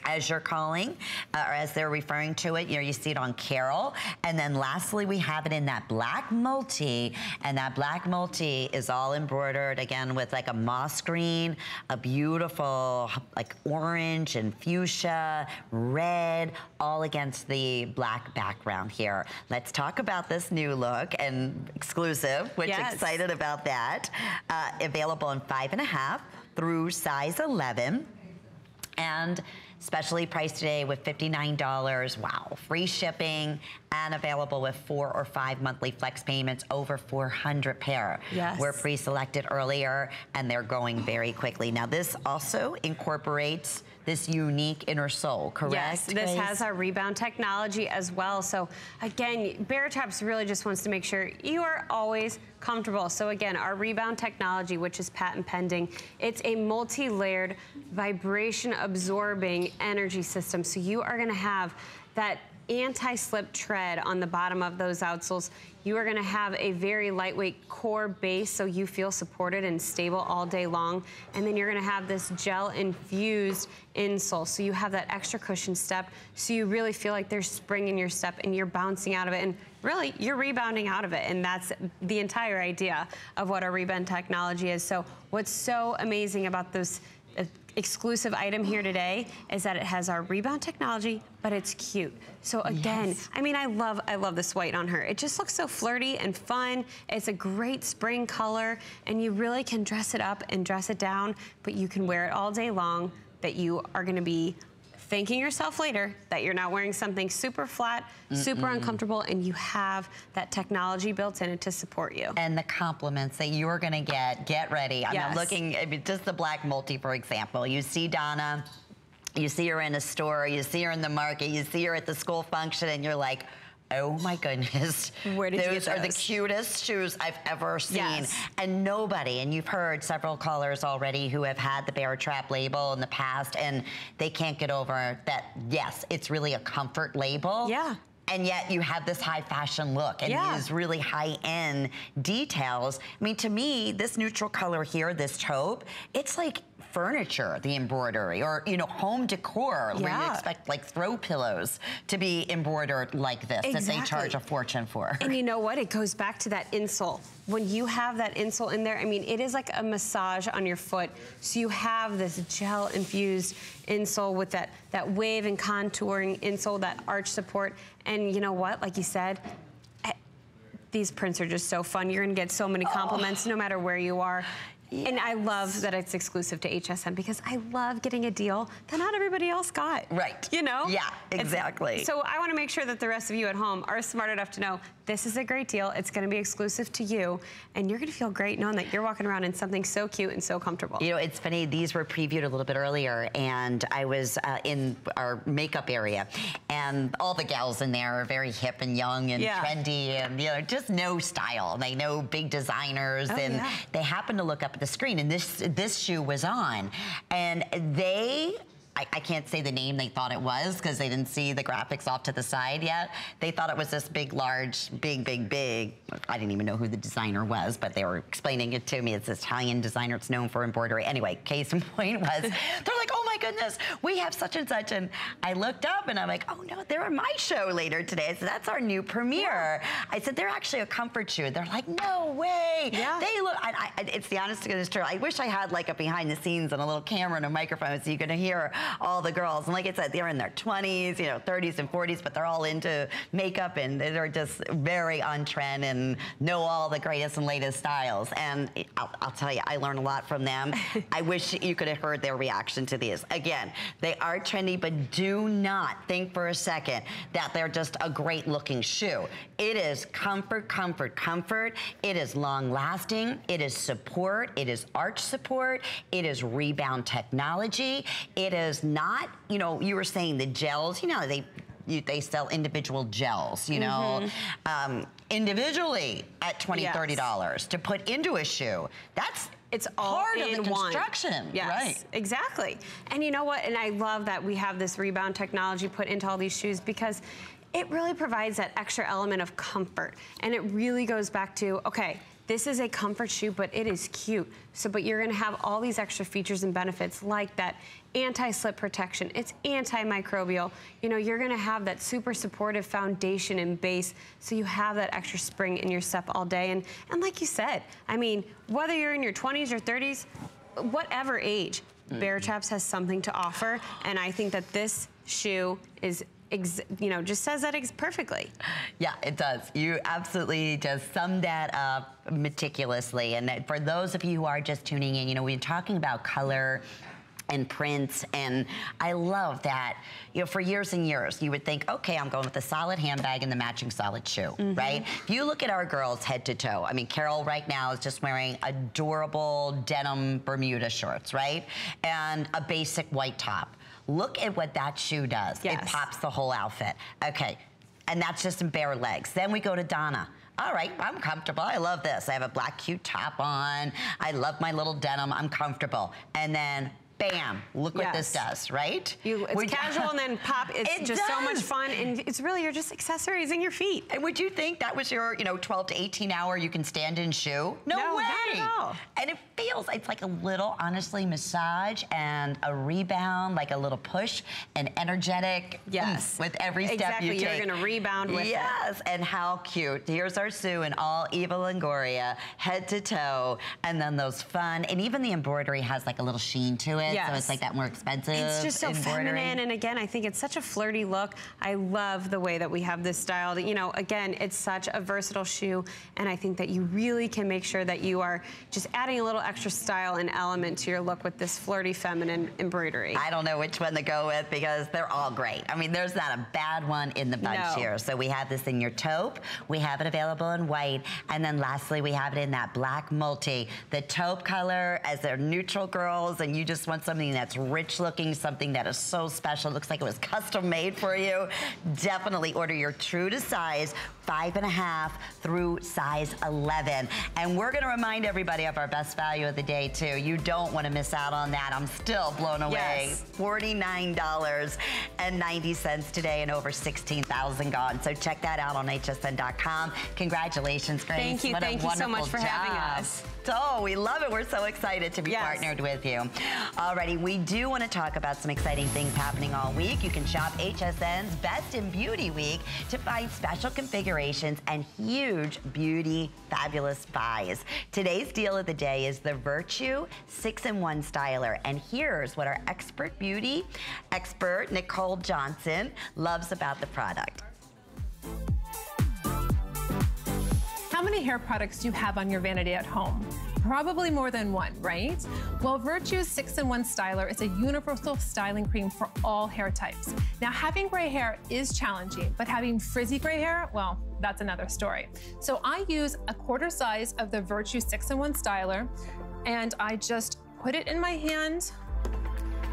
as you're calling, uh, or as they're referring to it. You know, you see it on Carol. And then lastly, we have it in that black multi, and that black multi is all embroidered, again, with like a moss green, a beautiful like orange and fuchsia, red, all against the black background here. Let's talk about this new look, and exclusive, which yes. excited about that. Uh, available in five and a half through size eleven. And specially priced today with fifty-nine dollars, wow, free shipping, and available with four or five monthly flex payments, over four hundred pair. Yes. Were pre-selected earlier, and they're going very quickly. Now, this also incorporates this unique inner sole, correct? Yes, this Grace? has our rebound technology as well. So again, BareTraps really just wants to make sure you are always comfortable. So again, our rebound technology, which is patent pending, it's a multi-layered, vibration-absorbing energy system. So you are gonna have that anti-slip tread on the bottom of those outsoles. You are gonna have a very lightweight core base, so you feel supported and stable all day long. And then you're gonna have this gel infused insole, so you have that extra cushion step, so you really feel like there's spring in your step and you're bouncing out of it, and really you're rebounding out of it. And that's the entire idea of what our rebound technology is. So what's so amazing about those uh, exclusive item here today is that it has our rebound technology, but it's cute. So again, yes. I mean, I love I love this white on her. It just looks so flirty and fun. It's a great spring color, and you really can dress it up and dress it down, but you can wear it all day long, that you are gonna be thanking yourself later that you're not wearing something super flat, Mm-mm. super uncomfortable, and you have that technology built in it to support you. And the compliments that you're gonna get, get ready. I'm yes. looking, I mean, just the black multi, for example. You see Donna, you see her in a store, you see her in the market, you see her at the school function, and you're like, oh my goodness, Where did those, you get those are the cutest shoes I've ever seen. Yes. And nobody, and you've heard several callers already who have had the BareTrap label in the past, and they can't get over that, yes, it's really a comfort label. Yeah. And yet you have this high fashion look and yeah. these really high-end details. I mean, to me, this neutral color here, this taupe, it's like furniture, the embroidery, or, you know, home decor, yeah. where you expect like throw pillows to be embroidered like this, exactly. that they charge a fortune for. And you know what? It goes back to that insole. When you have that insole in there, I mean, it is like a massage on your foot. So you have this gel-infused insole with that, that wave and contouring insole, that arch support. And you know what? Like you said, these prints are just so fun. You're gonna get so many compliments oh. no matter where you are. Yes. And I love that it's exclusive to H S N, because I love getting a deal that not everybody else got. Right. You know? Yeah, exactly. It's, so I want to make sure that the rest of you at home are smart enough to know this is a great deal. It's going to be exclusive to you, and you're going to feel great knowing that you're walking around in something so cute and so comfortable. You know, it's funny. These were previewed a little bit earlier, and I was uh, in our makeup area, and all the gals in there are very hip and young and yeah. trendy, and you know, just know style. They know big designers, oh, and yeah. they happen to look up at the screen, and this this shoe was on, and they. I, I can't say the name they thought it was, because they didn't see the graphics off to the side yet. They thought it was this big, large, big, big, big. I didn't even know who the designer was, but they were explaining it to me. It's this Italian designer. It's known for embroidery. Anyway, case in point was, they're like, oh my my goodness, we have such and such. And I looked up and I'm like, oh no, they're on my show later today. So that's our new premiere. Yeah. I said, they're actually a comfort shoe. They're like, no way. Yeah. They look, I, I, it's the honest to goodness truth. I wish I had like a behind the scenes and a little camera and a microphone so you could hear all the girls. And like I said, they're in their twenties, you know, thirties and forties, but they're all into makeup and they're just very on trend and know all the greatest and latest styles. And I'll, I'll tell you, I learn a lot from them. I wish you could have heard their reaction to these. Again, they are trendy, but do not think for a second that they're just a great looking shoe. It is comfort, comfort, comfort. It is long lasting. It is support. It is arch support. It is rebound technology. It is not, you know, you were saying the gels, you know, they, you, they sell individual gels, you know, mm-hmm. um, individually at twenty dollars, yes. thirty dollars to put into a shoe. That's It's all part in of the construction, yes, right? Exactly. And you know what? And I love that we have this rebound technology put into all these shoes because it really provides that extra element of comfort. And it really goes back to, okay, this is a comfort shoe, but it is cute. So, but you're gonna have all these extra features and benefits like that anti-slip protection, it's antimicrobial. You know, you're gonna have that super supportive foundation and base, so you have that extra spring in your step all day. And, and like you said, I mean, whether you're in your twenties or thirties, whatever age, mm-hmm. BareTraps has something to offer, and I think that this shoe is Ex you know, just says that ex perfectly. Yeah, it does. You absolutely just sum that up meticulously. And that for those of you who are just tuning in, you know, we're talking about color and prints, and I love that, you know, for years and years, you would think, okay, I'm going with the solid handbag and the matching solid shoe, mm-hmm. right? If you look at our girls head to toe, I mean, Carol right now is just wearing adorable denim Bermuda shorts, right? And a basic white top. Look at what that shoe does. Yes. It pops the whole outfit. Okay, and that's just in bare legs. Then we go to Donna. All right, I'm comfortable, I love this. I have a black cute top on, I love my little denim, I'm comfortable. And then, bam, look yes. what this does, right? You, it's would, casual and then pop, it's it just does. so much fun, and it's really, you're just accessorizing your feet. And would you think that was your, you know, twelve to eighteen hour you can stand in shoe? No, no way! Not at all. And it feels, it's like a little, honestly, massage and a rebound, like a little push, and energetic. Yes. With every step exactly. you take. Exactly, you're gonna rebound with yes. it. Yes, and how cute. Here's our shoe in all Eva Longoria, head to toe, and then those fun, and even the embroidery has like a little sheen to it, yes. so it's like that more expensive It's just so feminine, and again, I think it's such a flirty look. I love the way that we have this style. You know, again, it's such a versatile shoe, and I think that you really can make sure that you are just adding a little extra style and element to your look with this flirty feminine embroidery. I don't know which one to go with because they're all great. I mean, there's not a bad one in the bunch no. here. So we have this in your taupe, we have it available in white, and then lastly we have it in that black multi. The taupe color, as they're neutral girls and you just want something that's rich looking, something that is so special, it looks like it was custom made for you, definitely order your true to size five and a half through size eleven. And we're gonna remind everybody of our best value of the day too. You don't want to miss out on that. I'm still blown away. Yes. forty-nine ninety today and over sixteen thousand gone. So check that out on H S N dot com. Congratulations, Grace. Thank you. What Thank you so much for job. having us. Oh, we love it. We're so excited to be yes. partnered with you. Alrighty, we do want to talk about some exciting things happening all week. You can shop H S N's Best in Beauty Week to find special configurations and huge beauty fabulous buys. Today's deal of the day is the Virtue six in one styler, and here's what our expert beauty expert Nicole Johnson loves about the product. How many hair products do you have on your vanity at home? Probably more than one, right? Well, Virtue's six in one Styler is a universal styling cream for all hair types. Now, having gray hair is challenging, but having frizzy gray hair, well, that's another story. So I use a quarter size of the Virtue six in one Styler, and I just put it in my hand.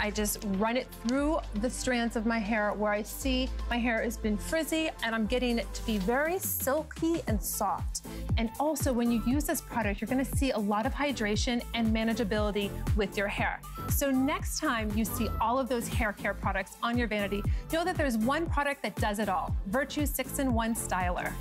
I just run it through the strands of my hair where I see my hair has been frizzy, and I'm getting it to be very silky and soft. And also, when you use this product, you're gonna see a lot of hydration and manageability with your hair. So next time you see all of those hair care products on your vanity, know that there's one product that does it all, Virtue six in one Styler.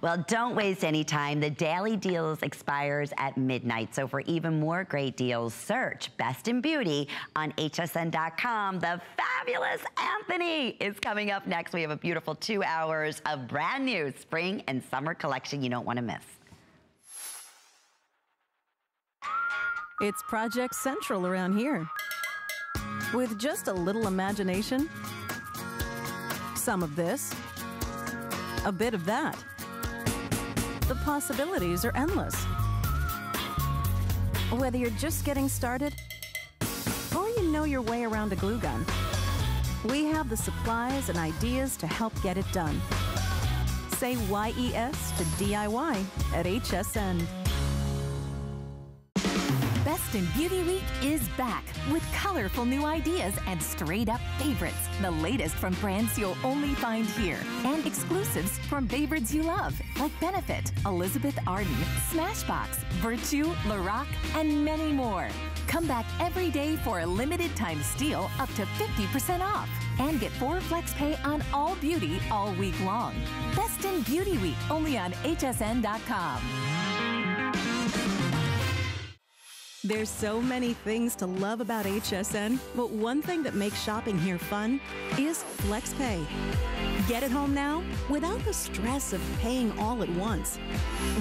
Well, don't waste any time. The Daily Deals expires at midnight. So for even more great deals, search Best in Beauty on H S N dot com. The fabulous Anthony is coming up next. We have a beautiful two hours of brand new spring and summer collection you don't want to miss. It's Project Central around here. With just a little imagination, some of this, a bit of that, the possibilities are endless. Whether you're just getting started or you know your way around a glue gun, we have the supplies and ideas to help get it done. Say Y E S to D I Y at H S N. Best in Beauty Week is back with colorful new ideas and straight-up favorites. The latest from brands you'll only find here. And exclusives from favorites you love, like Benefit, Elizabeth Arden, Smashbox, Virtue, Lorac, and many more. Come back every day for a limited-time steal up to fifty percent off. And get four flex pay on all beauty all week long. Best in Beauty Week, only on H S N dot com. There's so many things to love about H S N, but one thing that makes shopping here fun is FlexPay. Get it home now without the stress of paying all at once.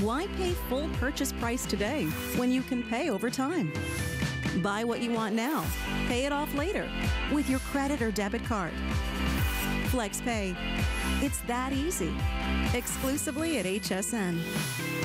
Why pay full purchase price today when you can pay over time? Buy what you want now, pay it off later with your credit or debit card. FlexPay, it's that easy. Exclusively at H S N.